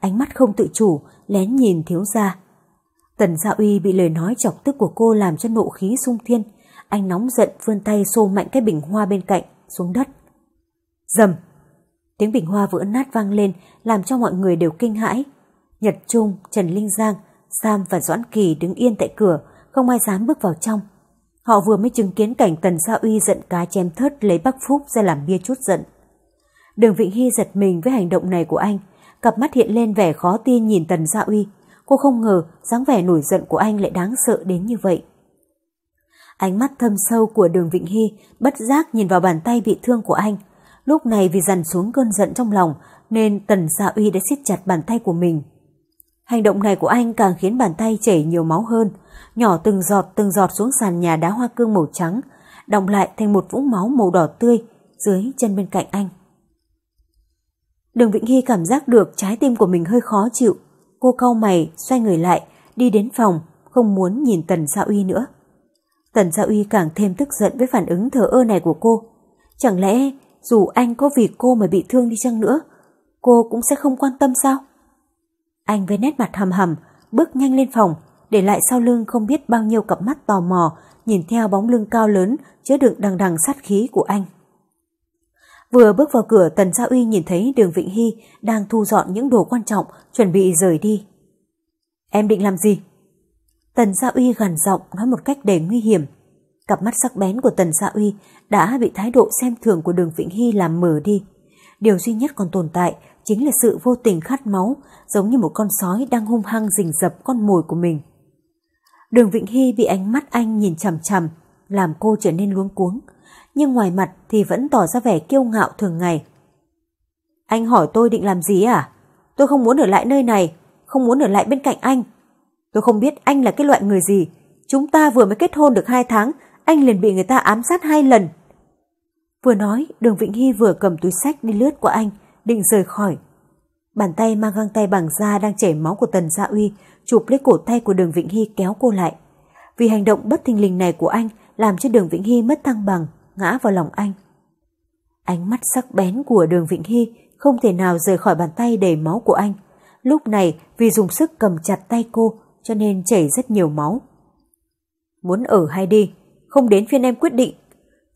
ánh mắt không tự chủ lén nhìn thiếu gia. Tần Gia Uy bị lời nói chọc tức của cô làm cho nộ khí xung thiên. Anh nóng giận vươn tay xô mạnh cái bình hoa bên cạnh xuống đất. Rầm! Tiếng bình hoa vỡ nát vang lên làm cho mọi người đều kinh hãi. Nhật Trung, Trần Linh Giang, Sam và Doãn Kỳ đứng yên tại cửa, không ai dám bước vào trong. Họ vừa mới chứng kiến cảnh Tần Gia Uy giận cá chém thớt lấy Bắc Phúc ra làm bia chút giận. Đường Vĩnh Hy giật mình với hành động này của anh, cặp mắt hiện lên vẻ khó tin nhìn Tần Gia Uy. Cô không ngờ dáng vẻ nổi giận của anh lại đáng sợ đến như vậy. Ánh mắt thâm sâu của Đường Vĩnh Hy bất giác nhìn vào bàn tay bị thương của anh. Lúc này vì dằn xuống cơn giận trong lòng nên Tần Gia Uy đã siết chặt bàn tay của mình. Hành động này của anh càng khiến bàn tay chảy nhiều máu hơn, nhỏ từng giọt từng giọt xuống sàn nhà đá hoa cương màu trắng, đọng lại thành một vũng máu màu đỏ tươi dưới chân bên cạnh anh. Đường Vĩnh Hy cảm giác được trái tim của mình hơi khó chịu. Cô cau mày xoay người lại, đi đến phòng, không muốn nhìn Tần Gia Uy nữa. Tần Gia Uy càng thêm tức giận với phản ứng thờ ơ này của cô. Chẳng lẽ dù anh có vì cô mà bị thương đi chăng nữa, cô cũng sẽ không quan tâm sao? Anh với nét mặt hầm hầm bước nhanh lên phòng, để lại sau lưng không biết bao nhiêu cặp mắt tò mò nhìn theo bóng lưng cao lớn chứa đựng đằng đằng sát khí của anh. Vừa bước vào cửa, Tần Gia Uy nhìn thấy Đường Vĩnh Hy đang thu dọn những đồ quan trọng chuẩn bị rời đi. Em định làm gì? Tần Gia Uy gằn giọng nói một cách đầy nguy hiểm. Cặp mắt sắc bén của Tần Gia Uy đã bị thái độ xem thường của Đường Vĩnh Hy làm mờ đi. Điều duy nhất còn tồn tại chính là sự vô tình khát máu, giống như một con sói đang hung hăng rình rập con mồi của mình. Đường Vĩnh Hy bị ánh mắt anh nhìn chằm chằm, làm cô trở nên luống cuống, nhưng ngoài mặt thì vẫn tỏ ra vẻ kiêu ngạo thường ngày. Anh hỏi tôi định làm gì à? Tôi không muốn ở lại nơi này, không muốn ở lại bên cạnh anh. Tôi không biết anh là cái loại người gì. Chúng ta vừa mới kết hôn được hai tháng, anh liền bị người ta ám sát hai lần. Vừa nói, Đường Vĩnh Hy vừa cầm túi xách đi lướt của anh, định rời khỏi. Bàn tay mang găng tay bằng da đang chảy máu của Tần Gia Uy chụp lấy cổ tay của Đường Vĩnh Hy kéo cô lại. Vì hành động bất thình lình này của anh làm cho Đường Vĩnh Hy mất thăng bằng, ngã vào lòng anh. Ánh mắt sắc bén của Đường Vĩnh Hy không thể nào rời khỏi bàn tay đầy máu của anh. Lúc này vì dùng sức cầm chặt tay cô cho nên chảy rất nhiều máu. Muốn ở hay đi, không đến phiên em quyết định.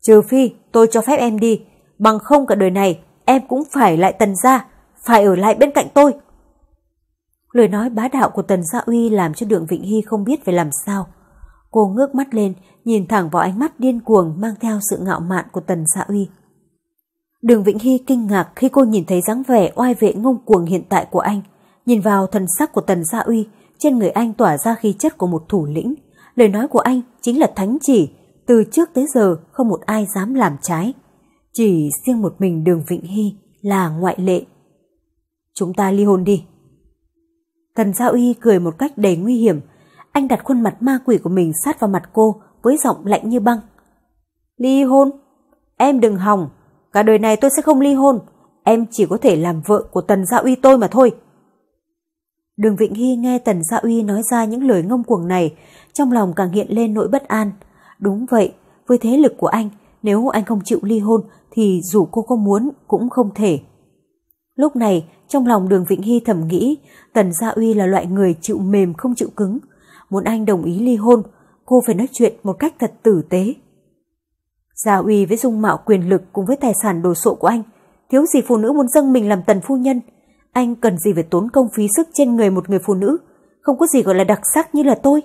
Trừ phi tôi cho phép em đi, bằng không cả đời này em cũng phải lại Tần gia, phải ở lại bên cạnh tôi. Lời nói bá đạo của Tần Gia Uy làm cho Đường Vĩnh Hy không biết phải làm sao. Cô ngước mắt lên, nhìn thẳng vào ánh mắt điên cuồng mang theo sự ngạo mạn của Tần Gia Uy. Đường Vĩnh Hy kinh ngạc khi cô nhìn thấy dáng vẻ oai vệ ngông cuồng hiện tại của anh, nhìn vào thần sắc của Tần Gia Uy, trên người anh tỏa ra khí chất của một thủ lĩnh. Lời nói của anh chính là thánh chỉ, từ trước tới giờ không một ai dám làm trái. Chỉ riêng một mình Đường Vĩnh Hy là ngoại lệ. Chúng ta ly hôn đi. Tần Gia Uy cười một cách đầy nguy hiểm. Anh đặt khuôn mặt ma quỷ của mình sát vào mặt cô với giọng lạnh như băng. Ly hôn? Em đừng hòng. Cả đời này tôi sẽ không ly hôn. Em chỉ có thể làm vợ của Tần Gia Uy tôi mà thôi. Đường Vĩnh Hy nghe Tần Gia Uy nói ra những lời ngông cuồng này, trong lòng càng hiện lên nỗi bất an. Đúng vậy, với thế lực của anh, nếu anh không chịu ly hôn thì dù cô có muốn cũng không thể. Lúc này, trong lòng Đường Vĩnh Hy thầm nghĩ, Tần Gia Uy là loại người chịu mềm không chịu cứng. Muốn anh đồng ý ly hôn, cô phải nói chuyện một cách thật tử tế. Gia Uy với dung mạo quyền lực cùng với tài sản đồ sộ của anh, thiếu gì phụ nữ muốn dâng mình làm Tần phu nhân. Anh cần gì phải tốn công phí sức trên người một người phụ nữ, không có gì gọi là đặc sắc như là tôi.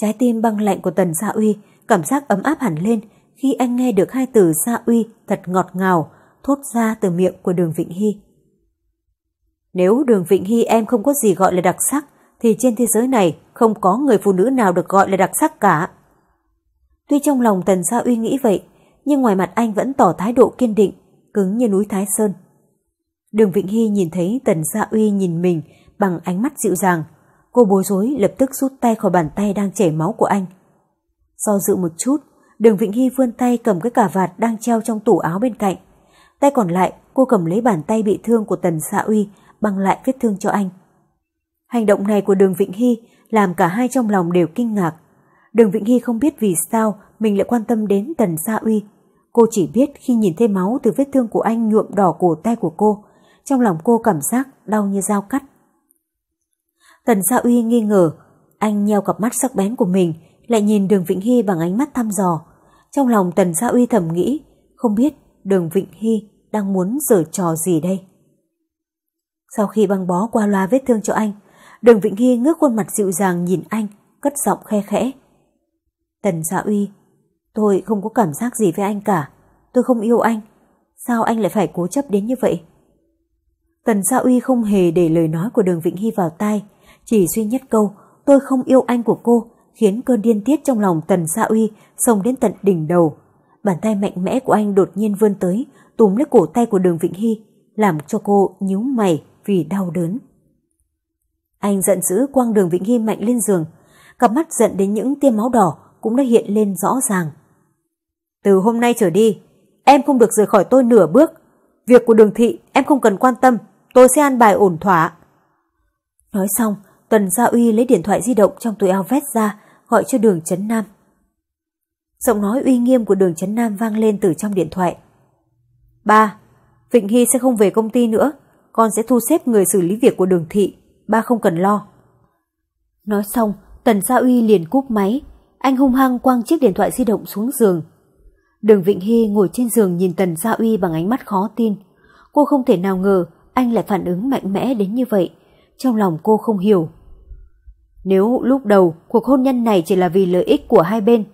Trái tim băng lạnh của Tần Gia Uy cảm giác ấm áp hẳn lên khi anh nghe được hai từ Gia Uy thật ngọt ngào thốt ra từ miệng của Đường Vĩnh Hy. Nếu Đường Vĩnh Hy em không có gì gọi là đặc sắc, thì trên thế giới này không có người phụ nữ nào được gọi là đặc sắc cả. Tuy trong lòng Tần Gia Uy nghĩ vậy, nhưng ngoài mặt anh vẫn tỏ thái độ kiên định, cứng như núi Thái Sơn. Đường Vĩnh Hy nhìn thấy Tần Gia Uy nhìn mình bằng ánh mắt dịu dàng. Cô bối rối lập tức rút tay khỏi bàn tay đang chảy máu của anh. Do dự một chút, Đường Vĩnh Hy vươn tay cầm cái cà vạt đang treo trong tủ áo bên cạnh. Tay còn lại, cô cầm lấy bàn tay bị thương của Tần Gia Uy băng lại vết thương cho anh. Hành động này của Đường Vĩnh Hy làm cả hai trong lòng đều kinh ngạc. Đường Vĩnh Hy không biết vì sao mình lại quan tâm đến Tần Gia Uy. Cô chỉ biết khi nhìn thấy máu từ vết thương của anh nhuộm đỏ cổ tay của cô, trong lòng cô cảm giác đau như dao cắt. Tần Gia Uy nghi ngờ, anh nheo cặp mắt sắc bén của mình, lại nhìn Đường Vĩnh Hy bằng ánh mắt thăm dò. Trong lòng Tần Gia Uy thầm nghĩ, không biết Đường Vĩnh Hy đang muốn giở trò gì đây. Sau khi băng bó qua loa vết thương cho anh, Đường Vĩnh Hy ngước khuôn mặt dịu dàng nhìn anh, cất giọng khe khẽ. Tần Gia Uy, tôi không có cảm giác gì với anh cả, tôi không yêu anh, sao anh lại phải cố chấp đến như vậy? Tần Gia Uy không hề để lời nói của Đường Vĩnh Hy vào tai, chỉ duy nhất câu tôi không yêu anh của cô khiến cơn điên tiết trong lòng Tần Gia Uy xông đến tận đỉnh đầu. Bàn tay mạnh mẽ của anh đột nhiên vươn tới túm lấy cổ tay của Đường Vĩnh Hy, làm cho cô nhíu mày vì đau đớn. Anh giận dữ quăng Đường Vĩnh Hy mạnh lên giường, cặp mắt giận đến những tia máu đỏ cũng đã hiện lên rõ ràng. Từ hôm nay trở đi, em không được rời khỏi tôi nửa bước. Việc của Đường thị em không cần quan tâm, tôi sẽ an bài ổn thỏa. Nói xong, Tần Gia Uy lấy điện thoại di động trong túi áo vest ra, gọi cho Đường Chấn Nam. Giọng nói uy nghiêm của Đường Chấn Nam vang lên từ trong điện thoại. Ba, Vĩnh Hy sẽ không về công ty nữa, con sẽ thu xếp người xử lý việc của Đường thị, ba không cần lo. Nói xong, Tần Gia Uy liền cúp máy, anh hung hăng quăng chiếc điện thoại di động xuống giường. Đường Vĩnh Hy ngồi trên giường nhìn Tần Gia Uy bằng ánh mắt khó tin. Cô không thể nào ngờ anh lại phản ứng mạnh mẽ đến như vậy. Trong lòng cô không hiểu. Nếu lúc đầu cuộc hôn nhân này chỉ là vì lợi ích của hai bên,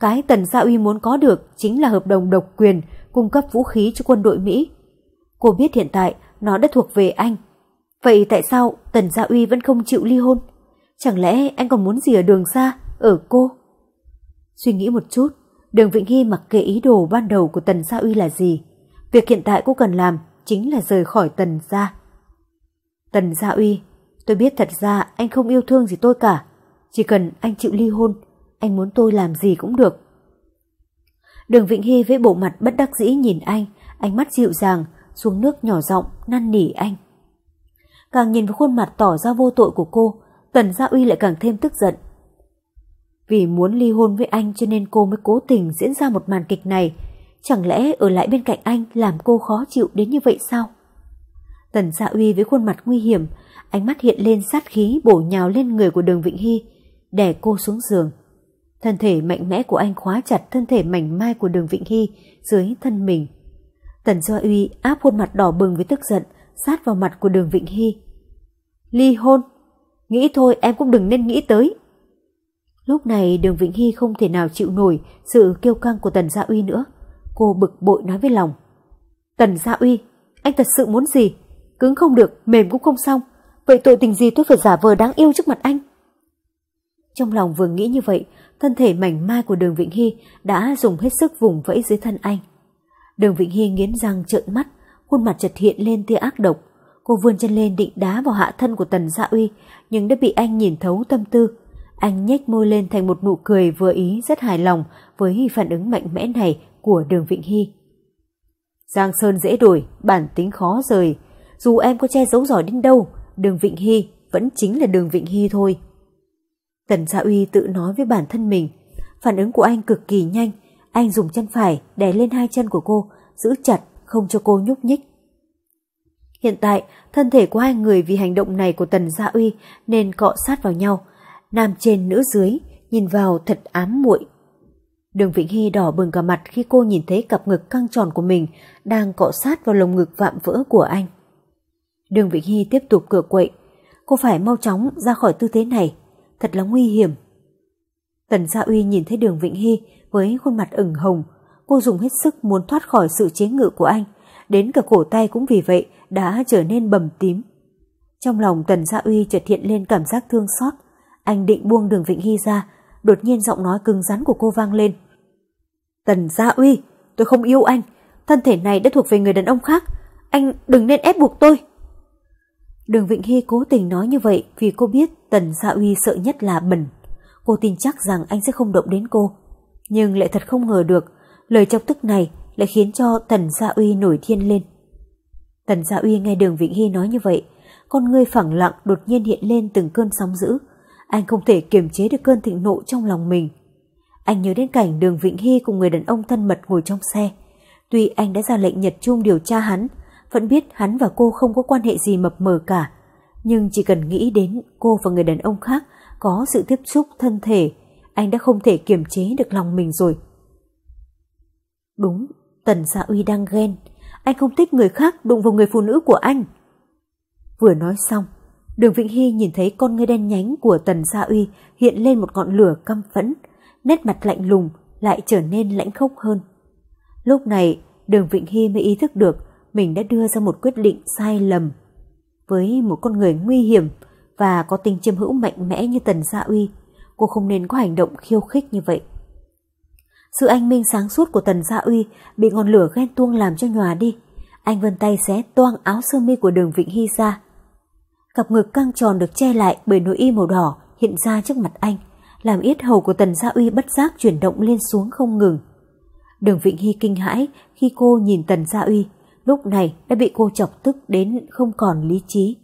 cái Tần Gia Uy muốn có được chính là hợp đồng độc quyền cung cấp vũ khí cho quân đội Mỹ. Cô biết hiện tại nó đã thuộc về anh. Vậy tại sao Tần Gia Uy vẫn không chịu ly hôn? Chẳng lẽ anh còn muốn gì ở Đường xa, ở cô? Suy nghĩ một chút, Đường Vĩnh Hy mặc kệ ý đồ ban đầu của Tần Gia Uy là gì. Việc hiện tại cô cần làm chính là rời khỏi Tần Gia. Tần Gia Uy, tôi biết thật ra anh không yêu thương gì tôi cả. Chỉ cần anh chịu ly hôn, anh muốn tôi làm gì cũng được. Đường Vĩnh Hy với bộ mặt bất đắc dĩ nhìn anh, ánh mắt dịu dàng, xuống nước nhỏ giọng năn nỉ anh. Càng nhìn vào khuôn mặt tỏ ra vô tội của cô, Tần Gia Uy lại càng thêm tức giận. Vì muốn ly hôn với anh cho nên cô mới cố tình diễn ra một màn kịch này. Chẳng lẽ ở lại bên cạnh anh làm cô khó chịu đến như vậy sao? Tần Gia Uy với khuôn mặt nguy hiểm, ánh mắt hiện lên sát khí bổ nhào lên người của Đường Vĩnh Hy, đè cô xuống giường. Thân thể mạnh mẽ của anh khóa chặt thân thể mảnh mai của Đường Vĩnh Hy dưới thân mình. Tần Gia Uy áp khuôn mặt đỏ bừng với tức giận sát vào mặt của Đường Vĩnh Hy. Ly hôn? Nghĩ thôi em cũng đừng nên nghĩ tới. Lúc này Đường Vĩnh Hy không thể nào chịu nổi sự kiêu căng của Tần Gia Uy nữa. Cô bực bội nói với lòng. Tần Gia Uy, anh thật sự muốn gì? Cứng không được, mềm cũng không xong. Vậy tội tình gì tôi phải giả vờ đáng yêu trước mặt anh? Trong lòng vừa nghĩ như vậy, thân thể mảnh mai của Đường Vĩnh Hy đã dùng hết sức vùng vẫy dưới thân anh. Đường Vĩnh Hy nghiến răng trợn mắt, khuôn mặt chợt hiện lên tia ác độc. Cô vươn chân lên định đá vào hạ thân của Tần Gia Uy, nhưng đã bị anh nhìn thấu tâm tư. Anh nhếch môi lên thành một nụ cười vừa ý, rất hài lòng với phản ứng mạnh mẽ này của Đường Vĩnh Hy. Giang sơn dễ đổi, bản tính khó rời. Dù em có che giấu giỏi đến đâu, Đường Vĩnh Hy vẫn chính là Đường Vĩnh Hy thôi. Tần Gia Uy tự nói với bản thân mình. Phản ứng của anh cực kỳ nhanh. Anh dùng chân phải đè lên hai chân của cô, giữ chặt không cho cô nhúc nhích. Hiện tại thân thể của hai người vì hành động này của Tần Gia Uy nên cọ sát vào nhau, nam trên nữ dưới, nhìn vào thật ám muội. Đường Vĩnh Hy đỏ bừng cả mặt khi cô nhìn thấy cặp ngực căng tròn của mình đang cọ sát vào lồng ngực vạm vỡ của anh. Đường Vĩnh Hy tiếp tục cửa quậy. Cô phải mau chóng ra khỏi tư thế này, thật là nguy hiểm. Tần Gia Uy nhìn thấy Đường Vĩnh Hy với khuôn mặt ửng hồng. Cô dùng hết sức muốn thoát khỏi sự chế ngự của anh, đến cả cổ tay cũng vì vậy đã trở nên bầm tím. Trong lòng Tần Gia Uy chợt hiện lên cảm giác thương xót. Anh định buông Đường Vĩnh Hy ra, đột nhiên giọng nói cứng rắn của cô vang lên. Tần Gia Uy, tôi không yêu anh, thân thể này đã thuộc về người đàn ông khác, anh đừng nên ép buộc tôi. Đường Vĩnh Hy cố tình nói như vậy vì cô biết Tần Gia Uy sợ nhất là bẩn. Cô tin chắc rằng anh sẽ không động đến cô, nhưng lại thật không ngờ được lời chọc tức này lại khiến cho Tần Gia Uy nổi điên lên. Tần Gia Uy nghe Đường Vĩnh Hy nói như vậy, con ngươi phẳng lặng đột nhiên hiện lên từng cơn sóng dữ. Anh không thể kiềm chế được cơn thịnh nộ trong lòng mình. Anh nhớ đến cảnh Đường Vĩnh Hy cùng người đàn ông thân mật ngồi trong xe. Tuy anh đã ra lệnh Nhật Trung điều tra hắn, vẫn biết hắn và cô không có quan hệ gì mập mờ cả, nhưng chỉ cần nghĩ đến cô và người đàn ông khác có sự tiếp xúc thân thể, anh đã không thể kiềm chế được lòng mình rồi. Đúng, Tần Gia Uy đang ghen, anh không thích người khác đụng vào người phụ nữ của anh. Vừa nói xong, Đường Vĩnh Hy nhìn thấy con ngươi đen nhánh của Tần Gia Uy hiện lên một ngọn lửa căm phẫn, nét mặt lạnh lùng lại trở nên lãnh khốc hơn. Lúc này, Đường Vĩnh Hy mới ý thức được mình đã đưa ra một quyết định sai lầm. Với một con người nguy hiểm và có tính chiếm hữu mạnh mẽ như Tần Gia Uy, cô không nên có hành động khiêu khích như vậy. Sự anh minh sáng suốt của Tần Gia Uy bị ngọn lửa ghen tuông làm cho nhòa đi. Anh vươn tay xé toang áo sơ mi của Đường Vĩnh Hy ra. Cặp ngực căng tròn được che lại bởi nội y màu đỏ hiện ra trước mặt anh, làm yết hầu của Tần Gia Uy bất giác chuyển động lên xuống không ngừng. Đường Vĩnh Hy kinh hãi khi cô nhìn Tần Gia Uy, lúc này đã bị cô chọc tức đến không còn lý trí.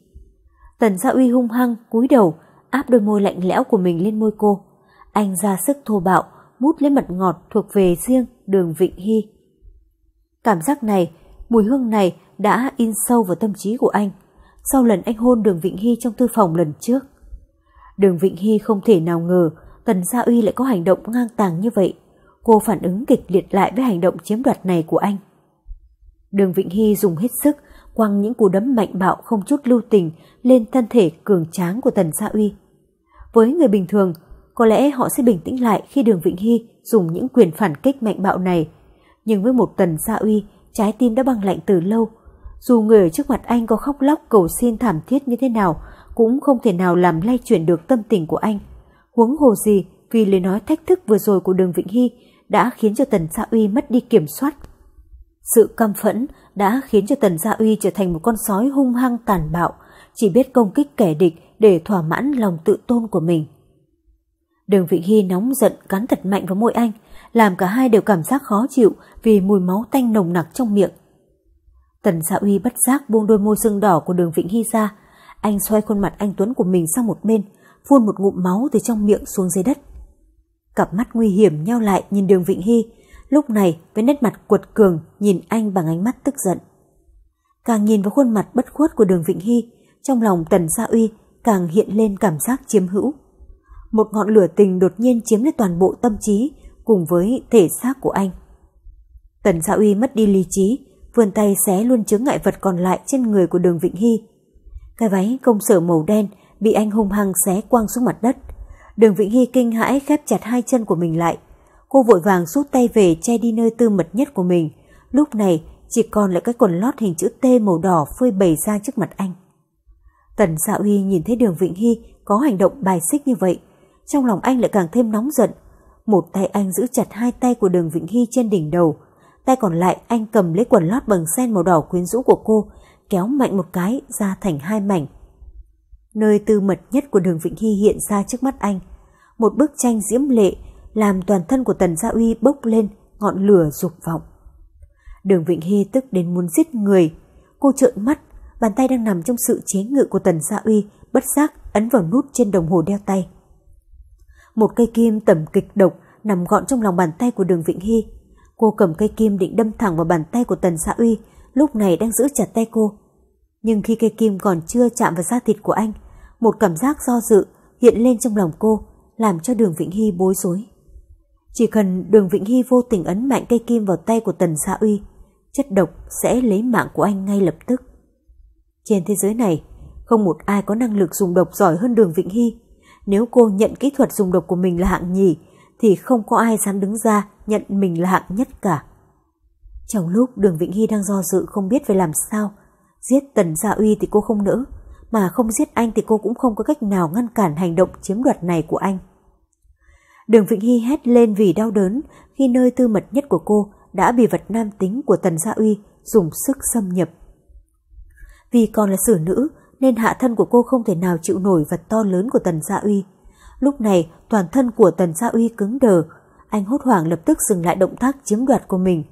Tần Gia Uy hung hăng cúi đầu, áp đôi môi lạnh lẽo của mình lên môi cô. Anh ra sức thô bạo mút lên mật ngọt thuộc về riêng Đường Vĩnh Hy. Cảm giác này, mùi hương này đã in sâu vào tâm trí của anh sau lần anh hôn Đường Vĩnh Hy trong thư phòng lần trước. Đường Vĩnh Hy không thể nào ngờ Tần Gia Uy lại có hành động ngang tàng như vậy. Cô phản ứng kịch liệt lại với hành động chiếm đoạt này của anh. Đường Vĩnh Hy dùng hết sức quăng những cú đấm mạnh bạo không chút lưu tình lên thân thể cường tráng của Tần Gia Uy. Với người bình thường, có lẽ họ sẽ bình tĩnh lại khi Đường Vĩnh Hy dùng những quyền phản kích mạnh bạo này. Nhưng với một Tần Gia Uy, trái tim đã băng lạnh từ lâu. Dù người ở trước mặt anh có khóc lóc cầu xin thảm thiết như thế nào, cũng không thể nào làm lay chuyển được tâm tình của anh. Huống hồ gì vì lời nói thách thức vừa rồi của Đường Vĩnh Hy đã khiến cho Tần Gia Uy mất đi kiểm soát. Sự căm phẫn đã khiến cho Tần Gia Uy trở thành một con sói hung hăng tàn bạo, chỉ biết công kích kẻ địch để thỏa mãn lòng tự tôn của mình. Đường Vĩnh Hy nóng giận cắn thật mạnh vào môi anh, làm cả hai đều cảm giác khó chịu vì mùi máu tanh nồng nặc trong miệng. Tần Gia Uy bất giác buông đôi môi sưng đỏ của Đường Vĩnh Hy ra. Anh xoay khuôn mặt anh tuấn của mình sang một bên, phun một ngụm máu từ trong miệng xuống dưới đất. Cặp mắt nguy hiểm nheo lại nhìn Đường Vĩnh Hy, lúc này với nét mặt quật cường nhìn anh bằng ánh mắt tức giận. Càng nhìn vào khuôn mặt bất khuất của Đường Vĩnh Hy, trong lòng Tần Gia Uy càng hiện lên cảm giác chiếm hữu. Một ngọn lửa tình đột nhiên chiếm lấy toàn bộ tâm trí cùng với thể xác của anh. Tần Gia Uy mất đi lý trí, vươn tay xé luôn chướng ngại vật còn lại trên người của Đường Vĩnh Hy. Cái váy công sở màu đen bị anh hung hăng xé quăng xuống mặt đất. Đường Vĩnh Hy kinh hãi khép chặt hai chân của mình lại. Cô vội vàng rút tay về che đi nơi tư mật nhất của mình. Lúc này chỉ còn lại cái quần lót hình chữ T màu đỏ phơi bày ra trước mặt anh. Tần Gia Uy nhìn thấy Đường Vĩnh Hy có hành động bài xích như vậy, trong lòng anh lại càng thêm nóng giận. Một tay anh giữ chặt hai tay của Đường Vĩnh Hy trên đỉnh đầu, tay còn lại anh cầm lấy quần lót bằng sen màu đỏ quyến rũ của cô, kéo mạnh một cái ra thành hai mảnh. Nơi tư mật nhất của Đường Vĩnh Hy hiện ra trước mắt anh, một bức tranh diễm lệ làm toàn thân của Tần Gia Uy bốc lên ngọn lửa dục vọng. Đường Vĩnh Hy tức đến muốn giết người. Cô trợn mắt, bàn tay đang nằm trong sự chế ngự của Tần Gia Uy bất giác ấn vào nút trên đồng hồ đeo tay. Một cây kim tẩm kịch độc nằm gọn trong lòng bàn tay của Đường Vĩnh Hy. Cô cầm cây kim định đâm thẳng vào bàn tay của Tần Gia Uy lúc này đang giữ chặt tay cô. Nhưng khi cây kim còn chưa chạm vào da thịt của anh, một cảm giác do dự hiện lên trong lòng cô, làm cho Đường Vĩnh Hy bối rối. Chỉ cần Đường Vĩnh Hy vô tình ấn mạnh cây kim vào tay của Tần Gia Uy, chất độc sẽ lấy mạng của anh ngay lập tức. Trên thế giới này, không một ai có năng lực dùng độc giỏi hơn Đường Vĩnh Hy. Nếu cô nhận kỹ thuật dùng độc của mình là hạng nhì, thì không có ai dám đứng ra nhận mình là hạng nhất cả. Trong lúc Đường Vĩnh Hy đang do dự không biết phải làm sao, giết Tần Gia Uy thì cô không nỡ, mà không giết anh thì cô cũng không có cách nào ngăn cản hành động chiếm đoạt này của anh. Đường Vĩnh Hy hét lên vì đau đớn khi nơi tư mật nhất của cô đã bị vật nam tính của Tần Gia Uy dùng sức xâm nhập. Vì còn là xử nữ nên hạ thân của cô không thể nào chịu nổi vật to lớn của Tần Gia Uy. Lúc này toàn thân của Tần Gia Uy cứng đờ, anh hốt hoảng lập tức dừng lại động tác chiếm đoạt của mình.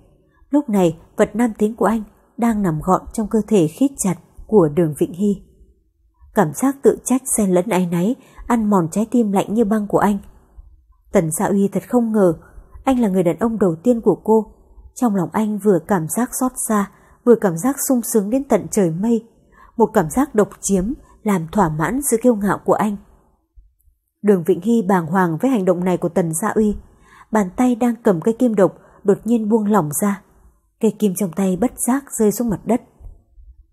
Lúc này vật nam tính của anh đang nằm gọn trong cơ thể khít chặt của Đường Vĩnh Hy. Cảm giác tự trách xen lẫn áy náy ăn mòn trái tim lạnh như băng của anh. Tần Gia Uy thật không ngờ, anh là người đàn ông đầu tiên của cô. Trong lòng anh vừa cảm giác xót xa, vừa cảm giác sung sướng đến tận trời mây. Một cảm giác độc chiếm làm thỏa mãn sự kiêu ngạo của anh. Đường Vĩnh Hy bàng hoàng với hành động này của Tần Gia Uy, bàn tay đang cầm cây kim độc đột nhiên buông lỏng ra, cây kim trong tay bất giác rơi xuống mặt đất.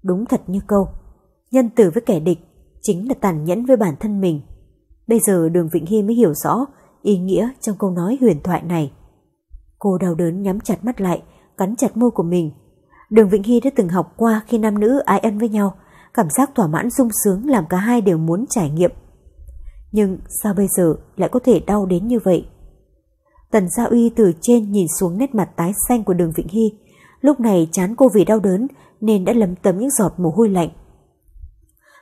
Đúng thật như câu, nhân từ với kẻ địch chính là tàn nhẫn với bản thân mình. Bây giờ Đường Vĩnh Hy mới hiểu rõ ý nghĩa trong câu nói huyền thoại này. Cô đau đớn nhắm chặt mắt lại, cắn chặt môi của mình. Đường Vĩnh Hy đã từng học qua khi nam nữ ái ân với nhau, cảm giác thỏa mãn sung sướng làm cả hai đều muốn trải nghiệm. Nhưng sao bây giờ lại có thể đau đến như vậy? Tần Gia Uy từ trên nhìn xuống nét mặt tái xanh của Đường Vĩnh Hy, lúc này trán cô vì đau đớn nên đã lấm tấm những giọt mồ hôi lạnh.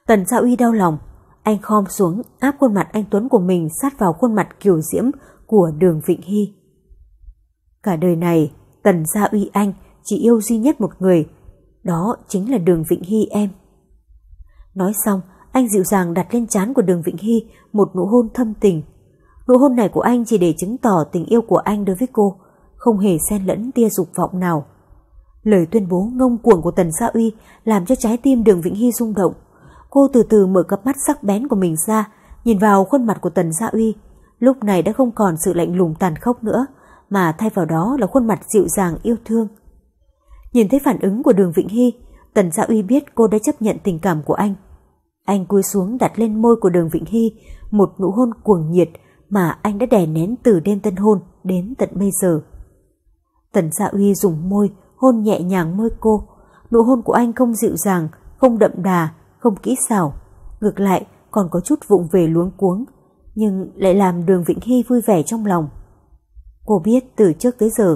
Tần Gia Uy đau lòng, anh khom xuống áp khuôn mặt anh tuấn của mình sát vào khuôn mặt kiều diễm của Đường Vĩnh Hy. Cả đời này, Tần Gia Uy anh chỉ yêu duy nhất một người, đó chính là Đường Vĩnh Hy em. Nói xong, anh dịu dàng đặt lên trán của Đường Vĩnh Hy một nụ hôn thâm tình. Nụ hôn này của anh chỉ để chứng tỏ tình yêu của anh đối với cô, không hề xen lẫn tia dục vọng nào. Lời tuyên bố ngông cuồng của Tần Gia Uy làm cho trái tim Đường Vĩnh Hy rung động. Cô từ từ mở cặp mắt sắc bén của mình ra, nhìn vào khuôn mặt của Tần Gia Uy, lúc này đã không còn sự lạnh lùng tàn khốc nữa, mà thay vào đó là khuôn mặt dịu dàng yêu thương. Nhìn thấy phản ứng của Đường Vĩnh Hy, Tần Gia Uy biết cô đã chấp nhận tình cảm của anh. Anh cúi xuống đặt lên môi của Đường Vĩnh Hy một nụ hôn cuồng nhiệt mà anh đã đè nén từ đêm tân hôn đến tận bây giờ. Tần Gia Uy dùng môi hôn nhẹ nhàng môi cô, nụ hôn của anh không dịu dàng, không đậm đà, không kỹ xảo, ngược lại còn có chút vụng về luống cuống, nhưng lại làm Đường Vĩnh Hy vui vẻ trong lòng. Cô biết từ trước tới giờ,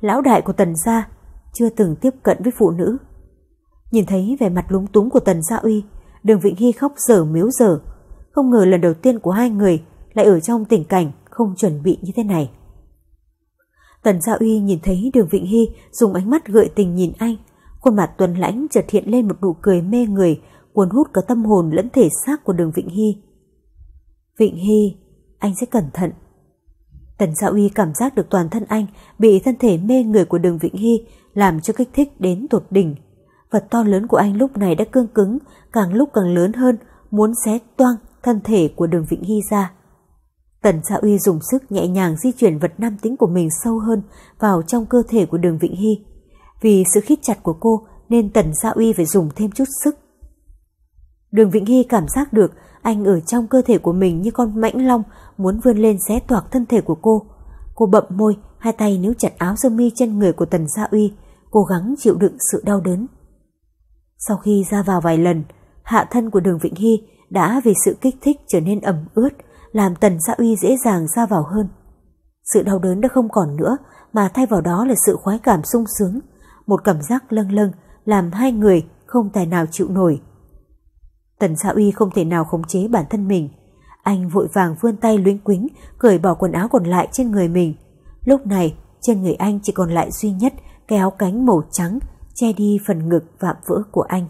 lão đại của Tần Gia chưa từng tiếp cận với phụ nữ. Nhìn thấy vẻ mặt lúng túng của Tần Gia Uy, Đường Vĩnh Hy khóc dở miếu dở, không ngờ lần đầu tiên của hai người lại ở trong tình cảnh không chuẩn bị như thế này. Tần Gia Uy nhìn thấy Đường Vĩnh Hy dùng ánh mắt gợi tình nhìn anh, khuôn mặt tuấn lãnh chợt hiện lên một nụ cười mê người, cuốn hút cả tâm hồn lẫn thể xác của Đường Vĩnh Hy. Vĩnh Hy, anh sẽ cẩn thận. Tần Gia Uy cảm giác được toàn thân anh bị thân thể mê người của Đường Vĩnh Hy làm cho kích thích đến tột đỉnh. Vật to lớn của anh lúc này đã cương cứng, càng lúc càng lớn hơn, muốn xé toang thân thể của Đường Vĩnh Hy ra. Tần Gia Uy dùng sức nhẹ nhàng di chuyển vật nam tính của mình sâu hơn vào trong cơ thể của Đường Vĩnh Hy. Vì sự khít chặt của cô nên Tần Gia Uy phải dùng thêm chút sức. Đường Vĩnh Hy cảm giác được anh ở trong cơ thể của mình như con mãnh long muốn vươn lên xé toạc thân thể của cô. Cô bậm môi, hai tay níu chặt áo sơ mi trên người của Tần Gia Uy, cố gắng chịu đựng sự đau đớn. Sau khi ra vào vài lần, hạ thân của Đường Vĩnh Hy đã vì sự kích thích trở nên ẩm ướt, làm Tần Gia Uy dễ dàng ra vào hơn. Sự đau đớn đã không còn nữa, mà thay vào đó là sự khoái cảm sung sướng, một cảm giác lâng lâng làm hai người không tài nào chịu nổi. Tần Gia Uy không thể nào khống chế bản thân mình, anh vội vàng vươn tay luống quính cởi bỏ quần áo còn lại trên người mình. Lúc này trên người anh chỉ còn lại duy nhất cái áo cánh màu trắng che đi phần ngực vạm vỡ của anh.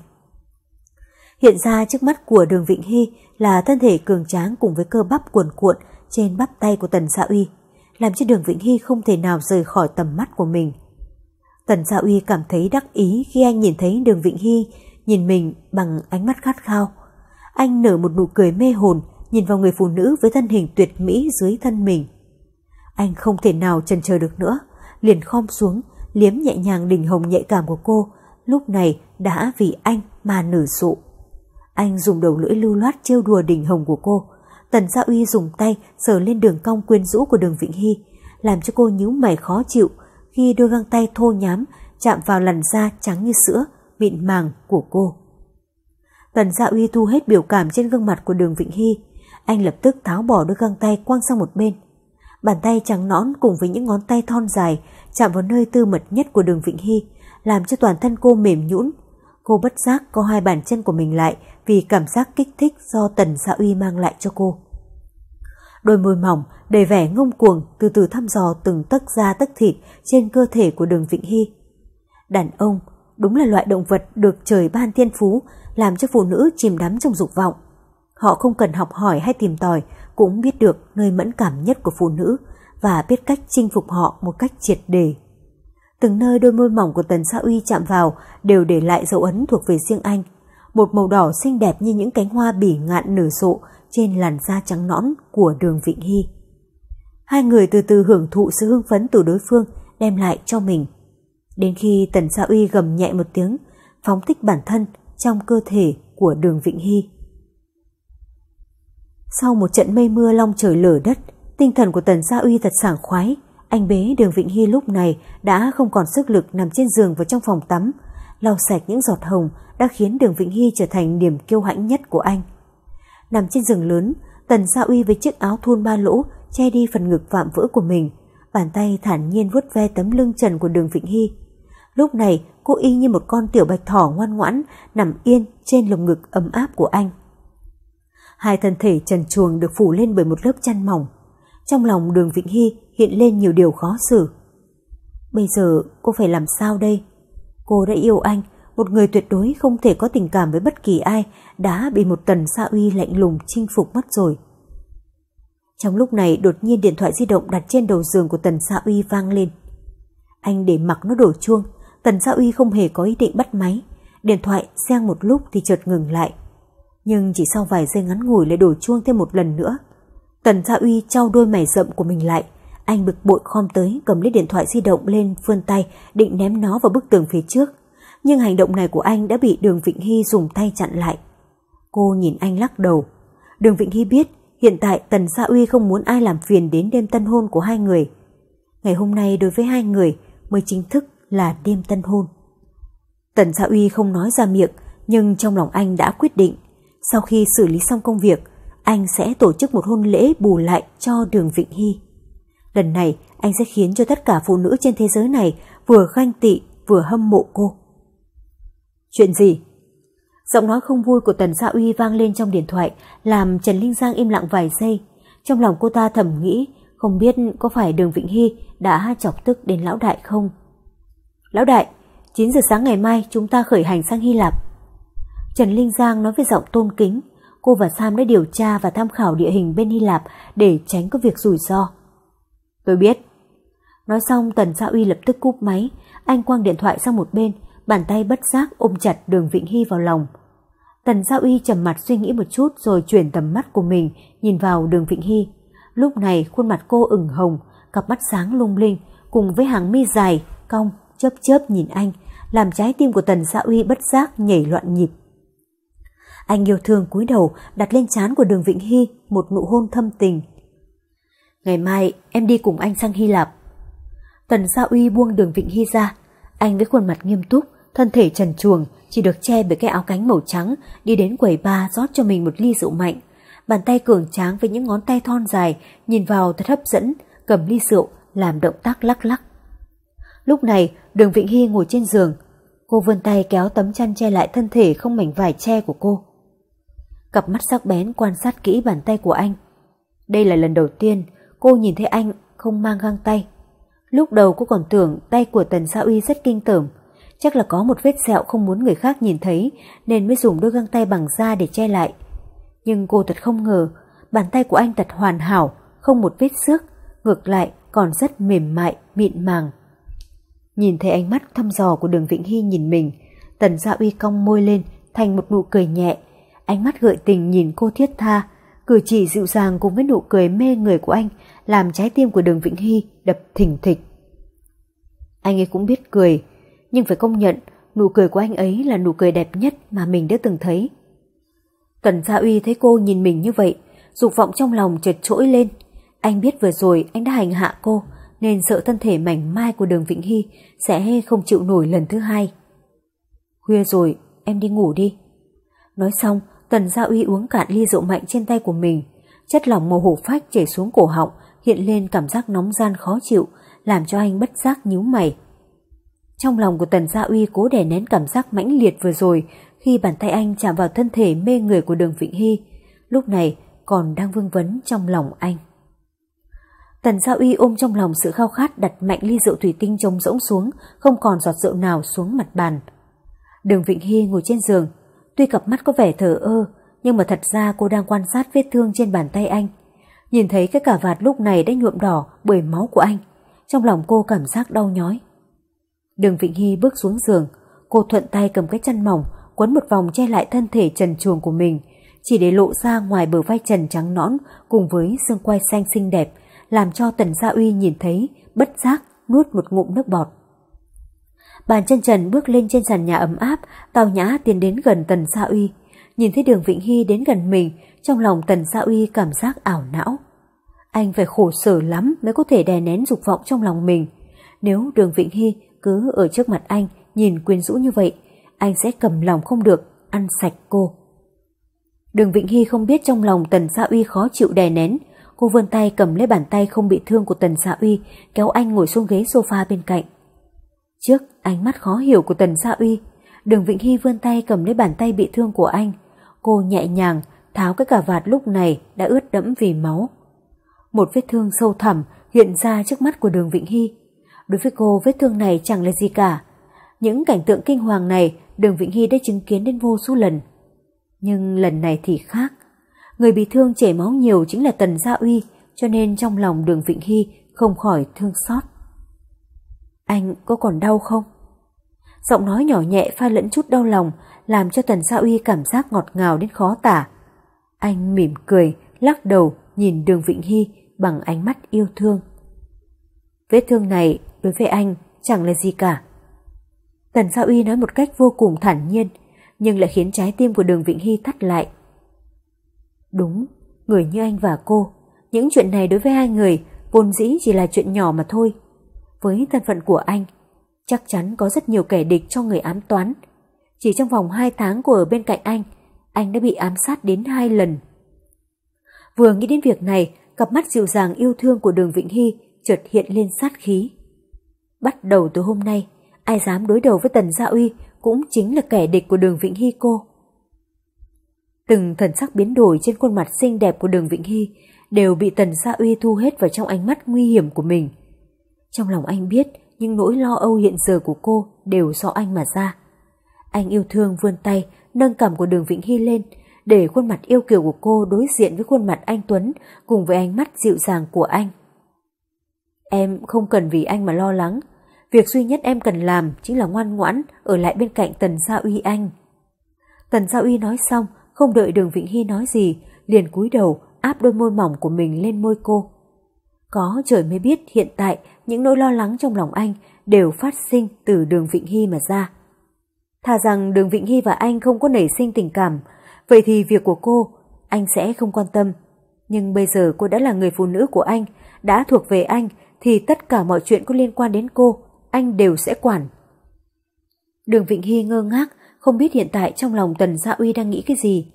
Hiện ra trước mắt của Đường Vĩnh Hy là thân thể cường tráng cùng với cơ bắp cuồn cuộn trên bắp tay của Tần Gia Uy, làm cho Đường Vĩnh Hy không thể nào rời khỏi tầm mắt của mình. Tần Gia Uy cảm thấy đắc ý khi anh nhìn thấy Đường Vĩnh Hy nhìn mình bằng ánh mắt khát khao. Anh nở một nụ cười mê hồn nhìn vào người phụ nữ với thân hình tuyệt mỹ dưới thân mình. Anh không thể nào chần chờ được nữa, liền khom xuống liếm nhẹ nhàng đỉnh hồng nhạy cảm của cô, lúc này đã vì anh mà nở sụ. Anh dùng đầu lưỡi lưu loát trêu đùa đỉnh hồng của cô. Tần Gia Uy dùng tay sờ lên đường cong quyến rũ của Đường Vĩnh Hy, làm cho cô nhíu mày khó chịu khi đôi găng tay thô nhám chạm vào làn da trắng như sữa mịn màng của cô. Tần Gia Uy thu hết biểu cảm trên gương mặt của Đường Vĩnh Hy, anh lập tức tháo bỏ đôi găng tay quăng sang một bên. Bàn tay trắng nõn cùng với những ngón tay thon dài chạm vào nơi tư mật nhất của Đường Vĩnh Hy, làm cho toàn thân cô mềm nhũn. Cô bất giác co hai bàn chân của mình lại vì cảm giác kích thích do Tần Gia Uy mang lại cho cô. Đôi môi mỏng đầy vẻ ngông cuồng từ từ thăm dò từng tấc da tấc thịt trên cơ thể của Đường Vĩnh Hy. Đàn ông đúng là loại động vật được trời ban thiên phú làm cho phụ nữ chìm đắm trong dục vọng. Họ không cần học hỏi hay tìm tòi cũng biết được nơi mẫn cảm nhất của phụ nữ và biết cách chinh phục họ một cách triệt để. Từng nơi đôi môi mỏng của Tần Gia Uy chạm vào đều để lại dấu ấn thuộc về riêng anh. bột màu đỏ xinh đẹp như những cánh hoa bỉ ngạn nở rộ trên làn da trắng nõn của Đường Vĩnh Hy. Hai người từ từ hưởng thụ sự hưng phấn từ đối phương đem lại cho mình. Đến khi Tần Gia Uy gầm nhẹ một tiếng, phóng thích bản thân trong cơ thể của Đường Vĩnh Hy. Sau một trận mây mưa long trời lở đất, tinh thần của Tần Gia Uy thật sảng khoái. Anh bế Đường Vĩnh Hy lúc này đã không còn sức lực nằm trên giường và trong phòng tắm, lau sạch những giọt hồng đã khiến Đường Vĩnh Hy trở thành niềm kiêu hãnh nhất của anh. Nằm trên giường lớn, Tần Gia Uy với chiếc áo thun ba lỗ che đi phần ngực vạm vỡ của mình, bàn tay thản nhiên vuốt ve tấm lưng trần của Đường Vĩnh Hy. Lúc này cô y như một con tiểu bạch thỏ ngoan ngoãn nằm yên trên lồng ngực ấm áp của anh. Hai thân thể trần truồng được phủ lên bởi một lớp chăn mỏng. Trong lòng Đường Vĩnh Hy hiện lên nhiều điều khó xử. Bây giờ cô phải làm sao đây? Cô đã yêu anh, một người tuyệt đối không thể có tình cảm với bất kỳ ai đã bị một Tần Gia Uy lạnh lùng chinh phục mất rồi. Trong lúc này đột nhiên điện thoại di động đặt trên đầu giường của Tần Gia Uy vang lên. Anh để mặc nó đổ chuông, Tần Gia Uy không hề có ý định bắt máy. Điện thoại reng một lúc thì chợt ngừng lại. Nhưng chỉ sau vài giây ngắn ngủi lại đổ chuông thêm một lần nữa. Tần Gia Uy trao đôi mày rậm của mình lại. Anh bực bội khom tới, cầm lấy điện thoại di động lên vươn tay định ném nó vào bức tường phía trước. Nhưng hành động này của anh đã bị Đường Vĩnh Hy dùng tay chặn lại. Cô nhìn anh lắc đầu. Đường Vĩnh Hy biết hiện tại Tần Gia Uy không muốn ai làm phiền đến đêm tân hôn của hai người. Ngày hôm nay đối với hai người mới chính thức là đêm tân hôn. Tần Gia Uy không nói ra miệng, nhưng trong lòng anh đã quyết định. Sau khi xử lý xong công việc, anh sẽ tổ chức một hôn lễ bù lại cho Đường Vĩnh Hy. Lần này anh sẽ khiến cho tất cả phụ nữ trên thế giới này vừa ganh tị vừa hâm mộ cô. Chuyện gì? Giọng nói không vui của Tần Gia Uy vang lên trong điện thoại, làm Trần Linh Giang im lặng vài giây. Trong lòng cô ta thầm nghĩ, không biết có phải Đường Vĩnh Hy đã chọc tức đến lão đại không? Lão đại, chín giờ sáng ngày mai chúng ta khởi hành sang Hy Lạp. Trần Linh Giang nói với giọng tôn kính. Cô và Sam đã điều tra và tham khảo địa hình bên Hy Lạp để tránh có việc rủi ro. Tôi biết. Nói xong Tần Gia Uy lập tức cúp máy. Anh quăng điện thoại sang một bên, bàn tay bất giác ôm chặt Đường Vĩnh Hy vào lòng. Tần Gia Uy trầm mặt suy nghĩ một chút rồi chuyển tầm mắt của mình nhìn vào Đường Vĩnh Hy. Lúc này khuôn mặt cô ửng hồng, cặp mắt sáng lung linh cùng với hàng mi dài cong chớp chớp nhìn anh, làm trái tim của Tần Gia Uy bất giác nhảy loạn nhịp. Anh yêu thương cúi đầu đặt lên trán của Đường Vĩnh Hy một nụ hôn thâm tình. Ngày mai em đi cùng anh sang Hy Lạp. Tần Gia Uy buông Đường Vĩnh Hy ra. Anh với khuôn mặt nghiêm túc, thân thể trần truồng chỉ được che bởi cái áo cánh màu trắng, đi đến quầy bar rót cho mình một ly rượu mạnh. Bàn tay cường tráng với những ngón tay thon dài nhìn vào thật hấp dẫn, cầm ly rượu làm động tác lắc lắc. Lúc này Đường Vĩnh Hy ngồi trên giường. Cô vươn tay kéo tấm chăn che lại thân thể không mảnh vải che của cô. Cặp mắt sắc bén quan sát kỹ bàn tay của anh. Đây là lần đầu tiên cô nhìn thấy anh không mang găng tay. Lúc đầu cô còn tưởng tay của Tần Gia Uy rất kinh tởm, chắc là có một vết sẹo không muốn người khác nhìn thấy nên mới dùng đôi găng tay bằng da để che lại. Nhưng cô thật không ngờ, bàn tay của anh thật hoàn hảo, không một vết xước, ngược lại còn rất mềm mại, mịn màng. Nhìn thấy ánh mắt thăm dò của Đường Vĩnh Hy nhìn mình, Tần Gia Uy cong môi lên thành một nụ cười nhẹ. Ánh mắt gợi tình nhìn cô thiết tha, cử chỉ dịu dàng cùng với nụ cười mê người của anh làm trái tim của Đường Vĩnh Hy đập thình thịch. Anh ấy cũng biết cười, nhưng phải công nhận nụ cười của anh ấy là nụ cười đẹp nhất mà mình đã từng thấy. Tần Gia Uy thấy cô nhìn mình như vậy, dục vọng trong lòng chợt trỗi lên. Anh biết vừa rồi anh đã hành hạ cô nên sợ thân thể mảnh mai của Đường Vĩnh Hy sẽ không chịu nổi lần thứ hai. Khuya rồi, em đi ngủ đi. Nói xong, Tần Gia Uy uống cạn ly rượu mạnh trên tay của mình. Chất lỏng màu hổ phách chảy xuống cổ họng, hiện lên cảm giác nóng ran khó chịu, làm cho anh bất giác nhíu mày. Trong lòng của Tần Gia Uy cố đè nén cảm giác mãnh liệt vừa rồi khi bàn tay anh chạm vào thân thể mê người của Đường Vĩnh Hy, lúc này còn đang vương vấn trong lòng anh. Tần Gia Uy ôm trong lòng sự khao khát, đặt mạnh ly rượu thủy tinh trống rỗng xuống, không còn giọt rượu nào xuống mặt bàn. Đường Vĩnh Hy ngồi trên giường, tuy cặp mắt có vẻ thờ ơ, nhưng mà thật ra cô đang quan sát vết thương trên bàn tay anh. Nhìn thấy cái cà vạt lúc này đã nhuộm đỏ bởi máu của anh, trong lòng cô cảm giác đau nhói. Đường Vĩnh Hy bước xuống giường, cô thuận tay cầm cái chăn mỏng quấn một vòng che lại thân thể trần truồng của mình, chỉ để lộ ra ngoài bờ vai trần trắng nõn cùng với xương quai xanh xinh đẹp, làm cho Tần Gia Uy nhìn thấy bất giác nuốt một ngụm nước bọt. Bàn chân trần bước lên trên sàn nhà ấm áp, tao nhã tiến đến gần Tần Gia Uy. Nhìn thấy Đường Vĩnh Hy đến gần mình, trong lòng Tần Gia Uy cảm giác ảo não. Anh phải khổ sở lắm mới có thể đè nén dục vọng trong lòng mình. Nếu Đường Vĩnh Hy cứ ở trước mặt anh nhìn quyến rũ như vậy, anh sẽ cầm lòng không được, ăn sạch cô. Đường Vĩnh Hy không biết trong lòng Tần Gia Uy khó chịu đè nén, cô vươn tay cầm lấy bàn tay không bị thương của Tần Gia Uy, kéo anh ngồi xuống ghế sofa bên cạnh. Trước ánh mắt khó hiểu của Tần Gia Uy, Đường Vĩnh Hy vươn tay cầm lấy bàn tay bị thương của anh, cô nhẹ nhàng tháo cái cà vạt lúc này đã ướt đẫm vì máu. Một vết thương sâu thẳm hiện ra trước mắt của Đường Vĩnh Hy. Đối với cô, vết thương này chẳng là gì cả. Những cảnh tượng kinh hoàng này Đường Vĩnh Hy đã chứng kiến đến vô số lần. Nhưng lần này thì khác. Người bị thương chảy máu nhiều chính là Tần Gia Uy, cho nên trong lòng Đường Vĩnh Hy không khỏi thương xót. Anh có còn đau không? Giọng nói nhỏ nhẹ pha lẫn chút đau lòng, làm cho Tần Gia Uy cảm giác ngọt ngào đến khó tả. Anh mỉm cười, lắc đầu nhìn Đường Vĩnh Hy bằng ánh mắt yêu thương. Vết thương này đối với anh chẳng là gì cả. Tần Gia Uy nói một cách vô cùng thản nhiên, nhưng lại khiến trái tim của Đường Vĩnh Hy thắt lại. Đúng, người như anh và cô, những chuyện này đối với hai người vốn dĩ chỉ là chuyện nhỏ mà thôi. Với thân phận của anh, chắc chắn có rất nhiều kẻ địch cho người ám toán. Chỉ trong vòng hai tháng của ở bên cạnh anh, anh đã bị ám sát đến hai lần. Vừa nghĩ đến việc này, cặp mắt dịu dàng yêu thương của Đường Vĩnh Hy chợt hiện lên sát khí. Bắt đầu từ hôm nay, ai dám đối đầu với Tần Gia Uy cũng chính là kẻ địch của Đường Vĩnh Hy cô. Từng thần sắc biến đổi trên khuôn mặt xinh đẹp của Đường Vĩnh Hy đều bị Tần Gia Uy thu hết vào trong ánh mắt nguy hiểm của mình. Trong lòng anh biết những nỗi lo âu hiện giờ của cô đều do anh mà ra. Anh yêu thương vươn tay nâng cằm của Đường Vĩnh Hy lên, để khuôn mặt yêu kiều của cô đối diện với khuôn mặt anh tuấn cùng với ánh mắt dịu dàng của anh. Em không cần vì anh mà lo lắng. Việc duy nhất em cần làm chính là ngoan ngoãn ở lại bên cạnh Tần Gia Uy anh. Tần Gia Uy nói xong, không đợi Đường Vĩnh Hy nói gì, liền cúi đầu áp đôi môi mỏng của mình lên môi cô. Có trời mới biết hiện tại những nỗi lo lắng trong lòng anh đều phát sinh từ Đường Vĩnh Hy mà ra. Thà rằng Đường Vĩnh Hy và anh không có nảy sinh tình cảm, vậy thì việc của cô, anh sẽ không quan tâm. Nhưng bây giờ cô đã là người phụ nữ của anh, đã thuộc về anh, thì tất cả mọi chuyện có liên quan đến cô, anh đều sẽ quản. Đường Vĩnh Hy ngơ ngác, không biết hiện tại trong lòng Tần Gia Uy đang nghĩ cái gì.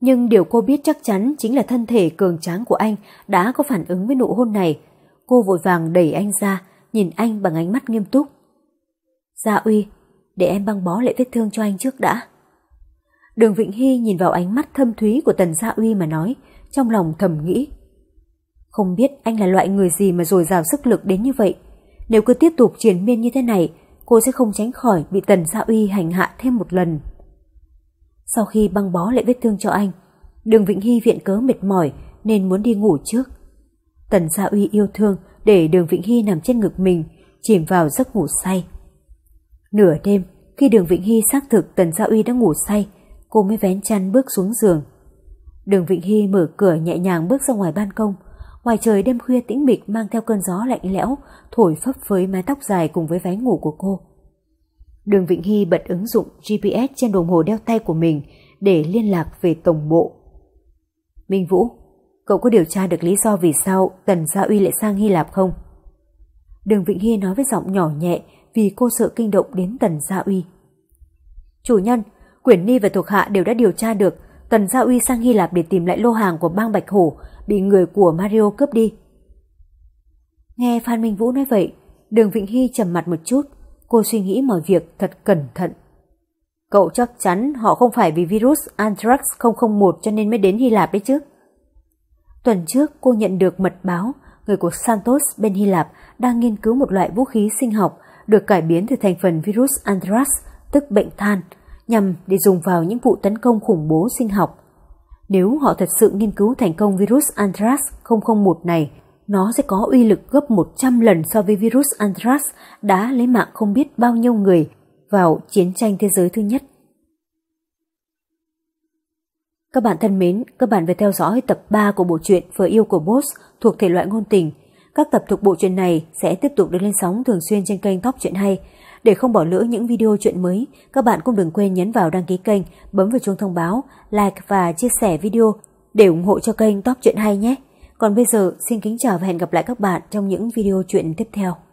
Nhưng điều cô biết chắc chắn chính là thân thể cường tráng của anh đã có phản ứng với nụ hôn này. Cô vội vàng đẩy anh ra, nhìn anh bằng ánh mắt nghiêm túc. Gia Uy, để em băng bó lại vết thương cho anh trước đã. Đường Vĩnh Hy nhìn vào ánh mắt thâm thúy của Tần Gia Uy mà nói, trong lòng thầm nghĩ. Không biết anh là loại người gì mà dồi dào sức lực đến như vậy. Nếu cứ tiếp tục triền miên như thế này, cô sẽ không tránh khỏi bị Tần Gia Uy hành hạ thêm một lần. Sau khi băng bó lại vết thương cho anh, Đường Vĩnh Hy viện cớ mệt mỏi nên muốn đi ngủ trước. Tần Gia Uy yêu thương để Đường Vĩnh Hy nằm trên ngực mình, chìm vào giấc ngủ say. Nửa đêm, khi Đường Vĩnh Hy xác thực Tần Gia Uy đã ngủ say, cô mới vén chăn bước xuống giường. Đường Vĩnh Hy mở cửa nhẹ nhàng bước ra ngoài ban công. Ngoài trời đêm khuya tĩnh mịch mang theo cơn gió lạnh lẽo, thổi phấp phới mái tóc dài cùng với váy ngủ của cô. Đường Vĩnh Hy bật ứng dụng G P S trên đồng hồ đeo tay của mình để liên lạc về tổng bộ. Minh Vũ, cậu có điều tra được lý do vì sao Tần Gia Uy lại sang Hy Lạp không? Đường Vĩnh Hy nói với giọng nhỏ nhẹ vì cô sợ kinh động đến Tần Gia Uy. Chủ nhân, Quyển Ni và thuộc hạ đều đã điều tra được Tần Gia Uy sang Hy Lạp để tìm lại lô hàng của bang Bạch Hổ bị người của Mario cướp đi. Nghe Phan Minh Vũ nói vậy, Đường Vĩnh Hy trầm mặt một chút, cô suy nghĩ mọi việc thật cẩn thận. Cậu chắc chắn họ không phải vì virus Anthrax không không một cho nên mới đến Hy Lạp đấy chứ? Tuần trước cô nhận được mật báo người của Santos bên Hy Lạp đang nghiên cứu một loại vũ khí sinh học được cải biến từ thành phần virus Anthrax, tức bệnh than, nhằm để dùng vào những vụ tấn công khủng bố sinh học. Nếu họ thật sự nghiên cứu thành công virus Anthrax không không một này, nó sẽ có uy lực gấp một trăm lần so với virus Anthrax đã lấy mạng không biết bao nhiêu người vào chiến tranh thế giới thứ nhất. Các bạn thân mến, các bạn vừa theo dõi tập ba của bộ truyện Vợ yêu của Boss thuộc thể loại ngôn tình. Các tập thuộc bộ truyện này sẽ tiếp tục được lên sóng thường xuyên trên kênh Top Chuyện Hay. Để không bỏ lỡ những video truyện mới, các bạn cũng đừng quên nhấn vào đăng ký kênh, bấm vào chuông thông báo, like và chia sẻ video để ủng hộ cho kênh Top Chuyện Hay nhé. Còn bây giờ, xin kính chào và hẹn gặp lại các bạn trong những video truyện tiếp theo.